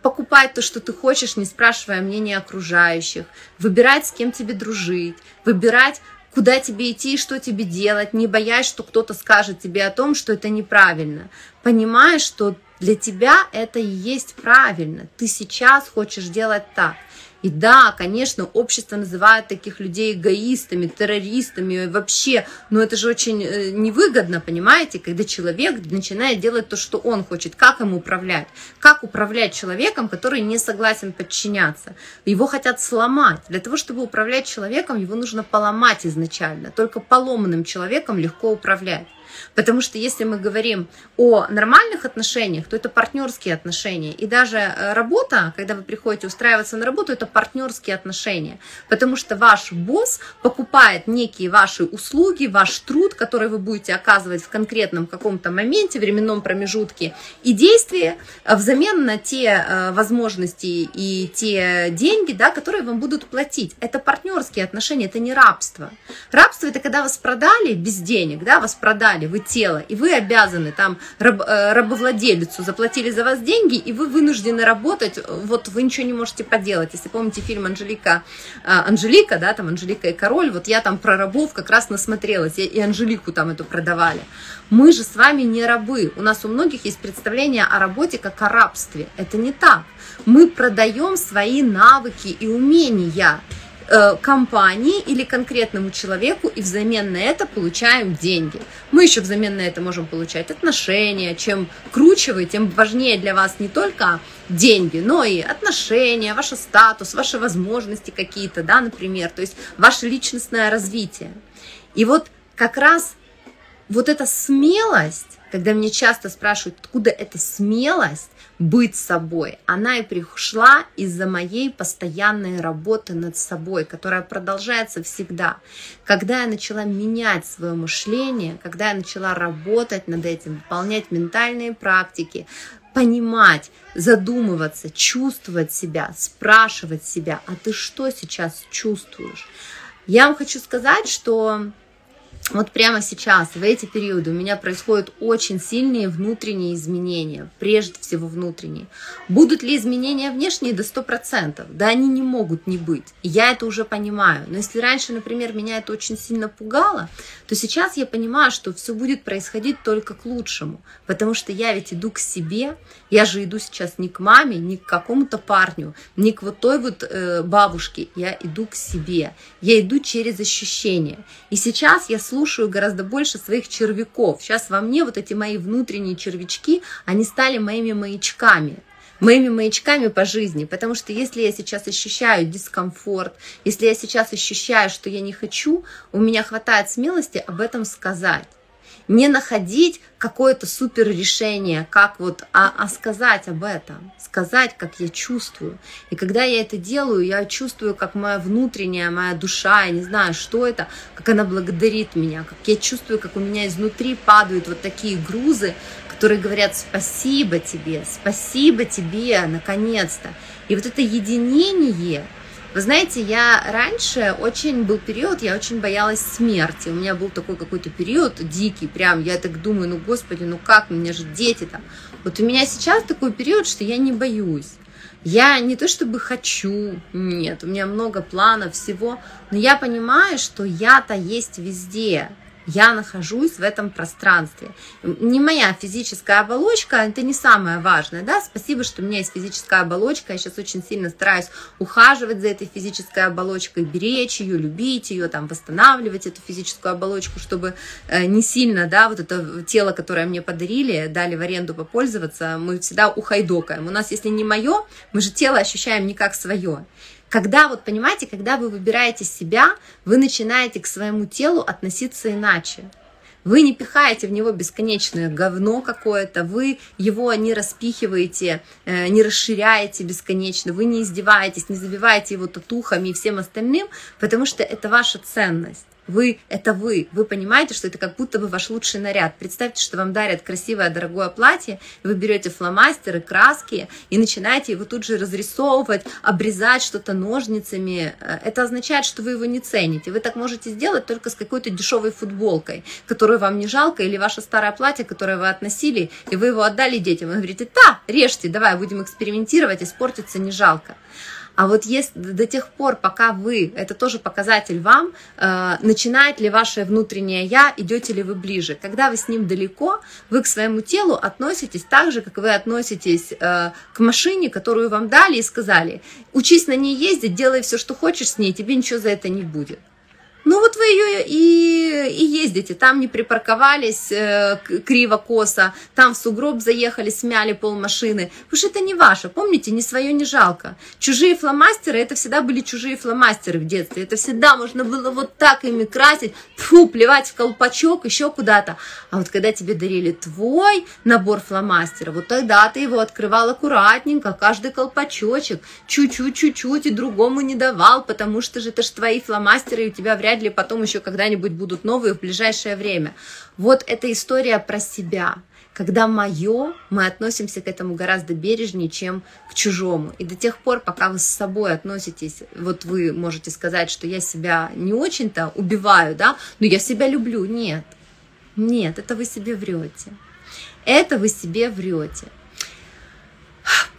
покупать то, что ты хочешь, не спрашивая мнения окружающих, выбирать, с кем тебе дружить, выбирать, куда тебе идти и что тебе делать, не боясь, что кто-то скажет тебе о том, что это неправильно, понимая, что для тебя это и есть правильно, ты сейчас хочешь делать так. И да, конечно, общество называет таких людей эгоистами, террористами и вообще, но это же очень невыгодно, понимаете, когда человек начинает делать то, что он хочет, как им управлять, как управлять человеком, который не согласен подчиняться, его хотят сломать. Для того, чтобы управлять человеком, его нужно поломать изначально, только поломанным человеком легко управлять. Потому что если мы говорим о нормальных отношениях, то это партнерские отношения. И даже работа, когда вы приходите устраиваться на работу, это партнерские отношения. Потому что ваш босс покупает некие ваши услуги, ваш труд, который вы будете оказывать в конкретном каком-то моменте, временном промежутке и действия, взамен на те возможности и те деньги, да, которые вам будут платить. Это партнерские отношения, это не рабство. Рабство – это когда вас продали без денег, да, вас продали, вы тело, и вы обязаны там рабовладелицу, заплатили за вас деньги, и вы вынуждены работать, вот вы ничего не можете поделать. Если помните фильм Анжелика, да, там Анжелика и король, вот я там про рабов как раз насмотрелась, и Анжелику там эту продавали. Мы же с вами не рабы, у нас у многих есть представление о работе как о рабстве, это не так. Мы продаем свои навыки и умения компании или конкретному человеку, и взамен на это получаем деньги. Мы еще взамен на это можем получать отношения. Чем круче вы, тем важнее для вас не только деньги, но и отношения, ваш статус, ваши возможности какие-то, да, например, то есть ваше личностное развитие. И вот как раз вот эта смелость, когда меня часто спрашивают, откуда эта смелость быть собой, она и пришла из-за моей постоянной работы над собой, которая продолжается всегда. Когда я начала менять свое мышление, когда я начала работать над этим, выполнять ментальные практики, понимать, задумываться, чувствовать себя, спрашивать себя, а ты что сейчас чувствуешь? Я вам хочу сказать, что вот прямо сейчас, в эти периоды, у меня происходят очень сильные внутренние изменения, прежде всего внутренние. Будут ли изменения внешние до 100%? Да, они не могут не быть. Я это уже понимаю. Но если раньше, например, меня это очень сильно пугало, то сейчас я понимаю, что все будет происходить только к лучшему. Потому что я ведь иду к себе, я же иду сейчас не к маме, не к какому-то парню, не к вот той вот бабушке. Я иду к себе, я иду через ощущения. И сейчас я слушаю гораздо больше своих червяков. Сейчас во мне вот эти мои внутренние червячки, они стали моими маячками по жизни, потому что если я сейчас ощущаю дискомфорт, если я сейчас ощущаю, что я не хочу, у меня хватает смелости об этом сказать. Не находить какое-то супер решение, как вот, а сказать об этом, сказать, как я чувствую. И когда я это делаю, я чувствую, как моя внутренняя, моя душа, я не знаю, что это, как она благодарит меня, как я чувствую, как у меня изнутри падают вот такие грузы, которые говорят спасибо тебе, наконец-то. И вот это единение. Вы знаете, я раньше очень был период, я очень боялась смерти. У меня был такой какой-то период дикий, прям я так думаю, ну господи, ну как, у меня же дети там. Вот у меня сейчас такой период, что я не боюсь. Я не то чтобы хочу, нет, у меня много планов, всего, но я понимаю, что я-то есть везде. Я нахожусь в этом пространстве. Не моя физическая оболочка, это не самое важное, да, спасибо, что у меня есть физическая оболочка, я сейчас очень сильно стараюсь ухаживать за этой физической оболочкой, беречь ее, любить ее, там, восстанавливать эту физическую оболочку, чтобы не сильно, да, вот это тело, которое мне подарили, дали в аренду попользоваться, мы всегда ухайдокаем. У нас, если не мое, мы же тело ощущаем не как свое. Когда, вот понимаете, когда вы выбираете себя, вы начинаете к своему телу относиться иначе. Вы не пихаете в него бесконечное говно какое-то, вы его не распихиваете, не расширяете бесконечно, вы не издеваетесь, не забиваете его татухами и всем остальным, потому что это ваша ценность. Вы — это вы. Вы понимаете, что это как будто бы ваш лучший наряд. Представьте, что вам дарят красивое, дорогое платье, вы берете фломастеры, краски и начинаете его тут же разрисовывать, обрезать что-то ножницами. Это означает, что вы его не цените. Вы так можете сделать только с какой-то дешевой футболкой, которую вам не жалко, или ваше старое платье, которое вы относили, и вы его отдали детям. Вы говорите: «Да, режьте, давай, будем экспериментировать, испортиться не жалко». А вот есть до тех пор, пока вы, это тоже показатель вам, начинает ли ваше внутреннее «я», идете ли вы ближе. Когда вы с ним далеко, вы к своему телу относитесь так же, как вы относитесь к машине, которую вам дали и сказали: «Учись на ней ездить, делай все, что хочешь с ней, тебе ничего за это не будет». Ну вот вы ее и ездите, там не припарковались криво-косо, там в сугроб заехали, смяли полмашины, потому что это не ваше, помните, ни свое не жалко. Чужие фломастеры, это всегда были чужие фломастеры в детстве, это всегда можно было вот так ими красить, фу, плевать в колпачок, еще куда-то. А вот когда тебе дарили твой набор фломастера, вот тогда ты его открывал аккуратненько, каждый колпачочек, чуть-чуть, и другому не давал, потому что же это ж твои фломастеры, и у тебя вряд ли потом еще когда-нибудь будут новые в ближайшее время. Вот эта история про себя. Когда мое, мы относимся к этому гораздо бережнее, чем к чужому. И до тех пор, пока вы с собой относитесь, вот вы можете сказать, что я себя не очень-то убиваю, да, но я себя люблю. Нет, нет, это вы себе врете. Это вы себе врете.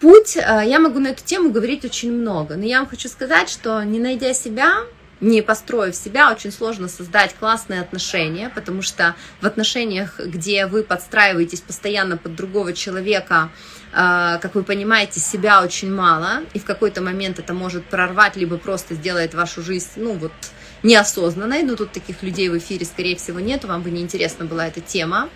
Путь, я могу на эту тему говорить очень много, но я вам хочу сказать, что не найдя себя, не построив себя, очень сложно создать классные отношения, потому что в отношениях, где вы подстраиваетесь постоянно под другого человека, как вы понимаете, себя очень мало, и в какой-то момент это может прорвать, либо просто сделает вашу жизнь, ну вот, неосознанной, но тут таких людей в эфире, скорее всего, нет, вам бы неинтересна была эта тема.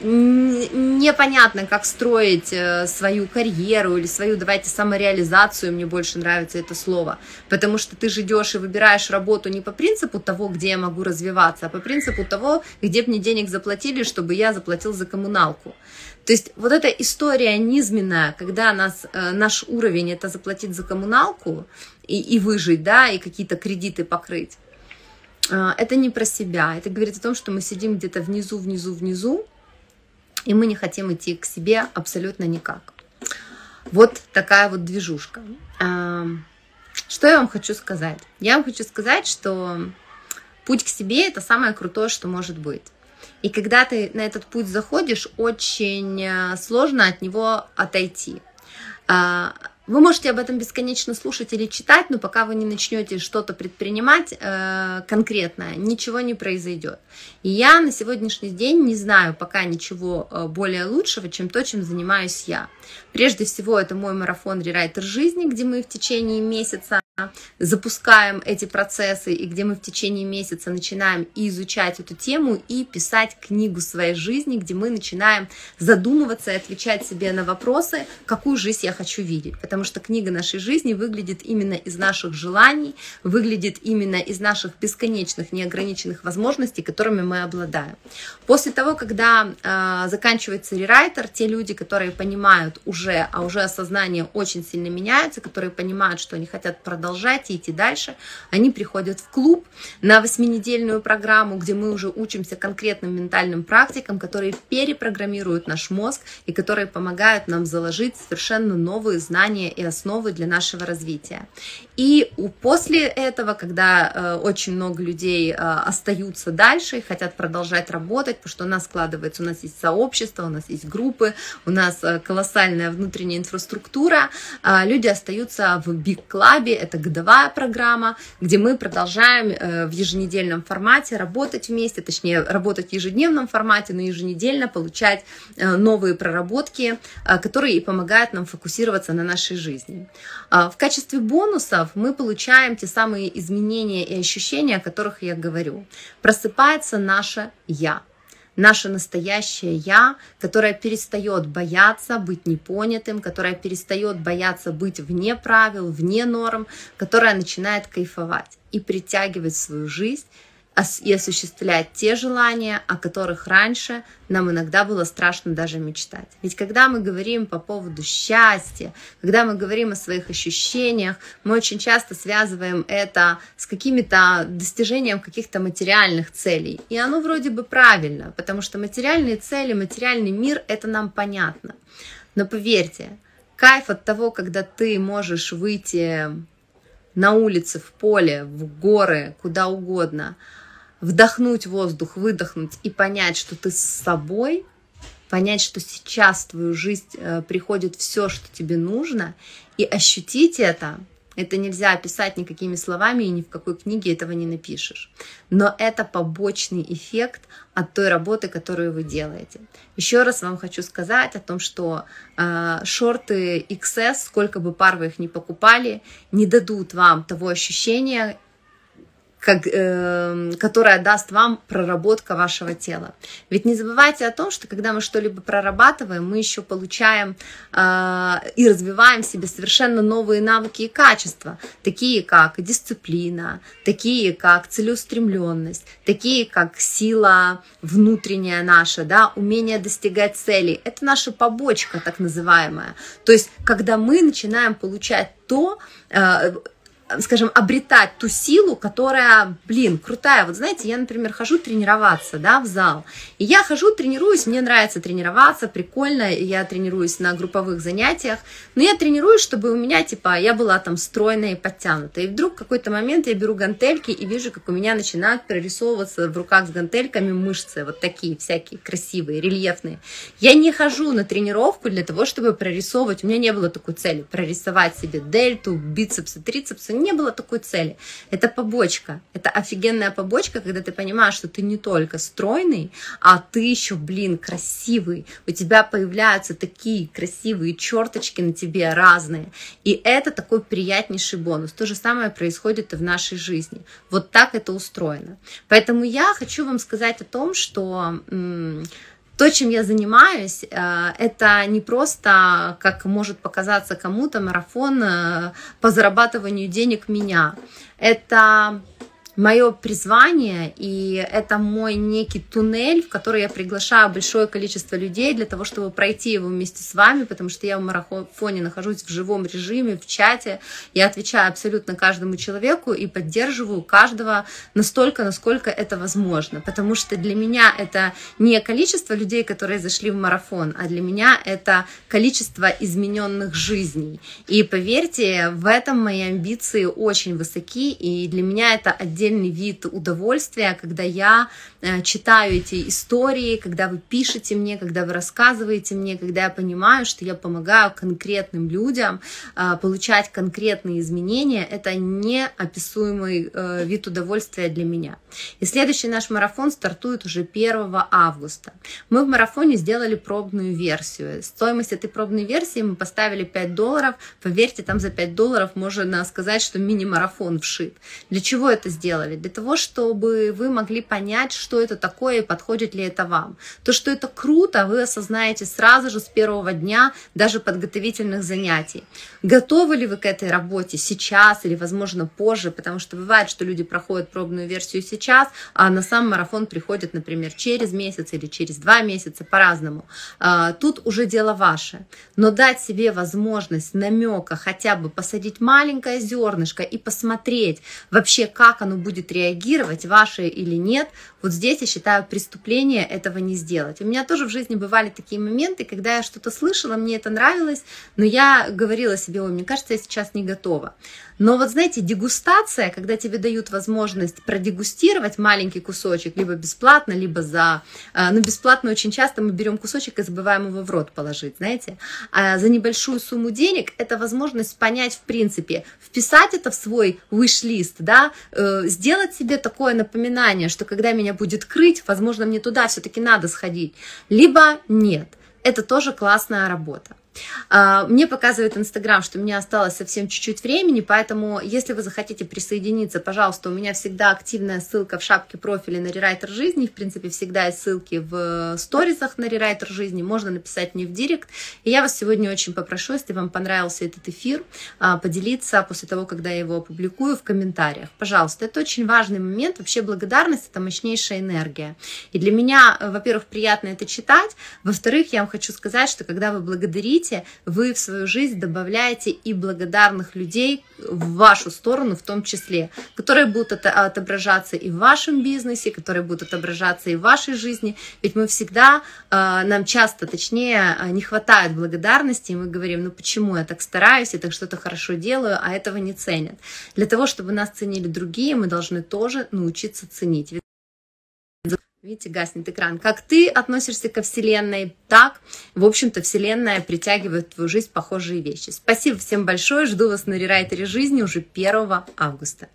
Непонятно, как строить свою карьеру или свою, давайте, самореализацию, мне больше нравится это слово, потому что ты же идешь и выбираешь работу не по принципу того, где я могу развиваться, а по принципу того, где бы мне денег заплатили, чтобы я заплатил за коммуналку. То есть вот эта история низменная, когда наш уровень — это заплатить за коммуналку и выжить, да, и какие-то кредиты покрыть, это не про себя, это говорит о том, что мы сидим где-то внизу, и мы не хотим идти к себе абсолютно никак. Вот такая вот движушка. Что я вам хочу сказать? Я вам хочу сказать, что путь к себе — это самое крутое, что может быть. И когда ты на этот путь заходишь, очень сложно от него отойти. Вы можете об этом бесконечно слушать или читать, но пока вы не начнете что-то предпринимать конкретное, ничего не произойдет. И я на сегодняшний день не знаю пока ничего более лучшего, чем то, чем занимаюсь я. Прежде всего, это мой марафон «Рерайтер жизни», где мы в течение месяца запускаем эти процессы, и где мы в течение месяца начинаем и изучать эту тему, и писать книгу своей жизни, где мы начинаем задумываться и отвечать себе на вопросы, какую жизнь я хочу видеть. Потому что книга нашей жизни выглядит именно из наших желаний, выглядит именно из наших бесконечных, неограниченных возможностей, которыми мы обладаем. После того, когда заканчивается рерайтер, те люди, которые понимают уже, а уже осознание очень сильно меняется, которые понимают, что они хотят продолжать и идти дальше, они приходят в клуб на 8-недельную программу, где мы уже учимся конкретным ментальным практикам, которые перепрограммируют наш мозг и которые помогают нам заложить совершенно новые знания и основы для нашего развития. И после этого, когда очень много людей остаются дальше и хотят продолжать работать, потому что у нас складывается, у нас есть сообщество, у нас есть группы, у нас колоссальная внутренняя инфраструктура, люди остаются в биг-клабе. Это годовая программа, где мы продолжаем в еженедельном формате работать вместе, точнее, работать в ежедневном формате, но еженедельно получать новые проработки, которые и помогают нам фокусироваться на нашей жизни. В качестве бонусов мы получаем те самые изменения и ощущения, о которых я говорю. Просыпается наше «я». Наше настоящее «я», которое перестает бояться быть непонятым, которое перестает бояться быть вне правил, вне норм, которое начинает кайфовать и притягивать в свою жизнь и осуществлять те желания, о которых раньше нам иногда было страшно даже мечтать. Ведь когда мы говорим по поводу счастья, когда мы говорим о своих ощущениях, мы очень часто связываем это с какими-то достижением каких-то материальных целей. И оно вроде бы правильно, потому что материальные цели, материальный мир — это нам понятно. Но поверьте, кайф от того, когда ты можешь выйти на улице, в поле, в горы, куда угодно, вдохнуть воздух, выдохнуть и понять, что ты с собой, понять, что сейчас в твою жизнь приходит все, что тебе нужно, и ощутить это нельзя описать никакими словами и ни в какой книге этого не напишешь. Но это побочный эффект от той работы, которую вы делаете. Еще раз вам хочу сказать о том, что шорты XS, сколько бы пар вы их ни покупали, не дадут вам того ощущения, которая даст вам проработка вашего тела. Ведь не забывайте о том, что когда мы что-либо прорабатываем, мы еще получаем и развиваем в себе совершенно новые навыки и качества, такие как дисциплина, такие как целеустремленность, такие как сила внутренняя наша, да, умение достигать целей. Это наша побочка так называемая. То есть когда мы начинаем получать то, скажем, обретать ту силу, которая, блин, крутая. Вот знаете, я, например, хожу тренироваться, да, в зал. И я хожу, тренируюсь, мне нравится тренироваться, прикольно, я тренируюсь на групповых занятиях, но я тренируюсь, чтобы у меня, типа, я была там стройная и подтянутая. И вдруг в какой-то момент я беру гантельки и вижу, как у меня начинают прорисовываться в руках с гантельками мышцы, вот такие всякие красивые, рельефные. Я не хожу на тренировку для того, чтобы прорисовывать, у меня не было такой цели, прорисовать себе дельту, бицепсы, трицепсы, не было такой цели. Это побочка. Это офигенная побочка, когда ты понимаешь, что ты не только стройный, а ты еще, блин, красивый. У тебя появляются такие красивые черточки на тебе разные. И это такой приятнейший бонус. То же самое происходит и в нашей жизни. Вот так это устроено. Поэтому я хочу вам сказать о том, что то, чем я занимаюсь, это не просто, как может показаться кому-то, марафон по зарабатыванию денег меня. Это мое призвание, и это мой некий туннель, в который я приглашаю большое количество людей для того, чтобы пройти его вместе с вами, потому что я в марафоне нахожусь в живом режиме, в чате, я отвечаю абсолютно каждому человеку и поддерживаю каждого настолько, насколько это возможно, потому что для меня это не количество людей, которые зашли в марафон, а для меня это количество измененных жизней. И поверьте, в этом мои амбиции очень высоки, и для меня это отдельно вид удовольствия, когда я читаю эти истории, когда вы пишете мне, когда вы рассказываете мне, когда я понимаю, что я помогаю конкретным людям получать конкретные изменения, это неописуемый вид удовольствия для меня. И следующий наш марафон стартует уже 1 августа. Мы в марафоне сделали пробную версию. Стоимость этой пробной версии мы поставили $5. Поверьте, там за $5 можно сказать, что мини-марафон вшит. Для чего это сделать? Для того, чтобы вы могли понять, что это такое и подходит ли это вам. То, что это круто, вы осознаете сразу же с первого дня даже подготовительных занятий. Готовы ли вы к этой работе сейчас или, возможно, позже, потому что бывает, что люди проходят пробную версию сейчас, а на сам марафон приходят, например, через месяц или через 2 месяца, по-разному. Тут уже дело ваше. Но дать себе возможность намека хотя бы посадить маленькое зернышко и посмотреть вообще, как оно будет реагировать, ваше или нет, вот здесь я считаю преступление этого не сделать. У меня тоже в жизни бывали такие моменты, когда я что-то слышала, мне это нравилось, но я говорила себе: ой, мне кажется, я сейчас не готова. Но вот знаете, дегустация, когда тебе дают возможность продегустировать маленький кусочек, либо бесплатно, либо за... Ну, бесплатно очень часто мы берем кусочек и забываем его в рот положить, знаете. А за небольшую сумму денег это возможность понять, в принципе, вписать это в свой wish-лист, да, сделать себе такое напоминание, что когда меня будет крыть, возможно, мне туда все-таки надо сходить, либо нет. Это тоже классная работа. Мне показывает Инстаграм, что у меня осталось совсем чуть-чуть времени, поэтому, если вы захотите присоединиться, пожалуйста, у меня всегда активная ссылка в шапке профиля на Рерайтер жизни, в принципе, всегда есть ссылки в сторизах на Рерайтер жизни, можно написать мне в директ, и я вас сегодня очень попрошу, если вам понравился этот эфир, поделиться после того, когда я его опубликую в комментариях, пожалуйста, это очень важный момент, вообще благодарность – это мощнейшая энергия, и для меня, во-первых, приятно это читать, во-вторых, я вам хочу сказать, что когда вы благодарите, вы в свою жизнь добавляете и благодарных людей в вашу сторону в том числе, которые будут отображаться и в вашем бизнесе, которые будут отображаться и в вашей жизни, ведь мы всегда, нам часто, точнее, не хватает благодарности, и мы говорим, ну почему я так стараюсь, я так что-то хорошо делаю, а этого не ценят. Для того, чтобы нас ценили другие, мы должны тоже научиться ценить. Видите, гаснет экран. Как ты относишься ко Вселенной, так, в общем-то, Вселенная притягивает в твою жизнь похожие вещи. Спасибо всем большое. Жду вас на Рерайтере жизни уже 1 августа.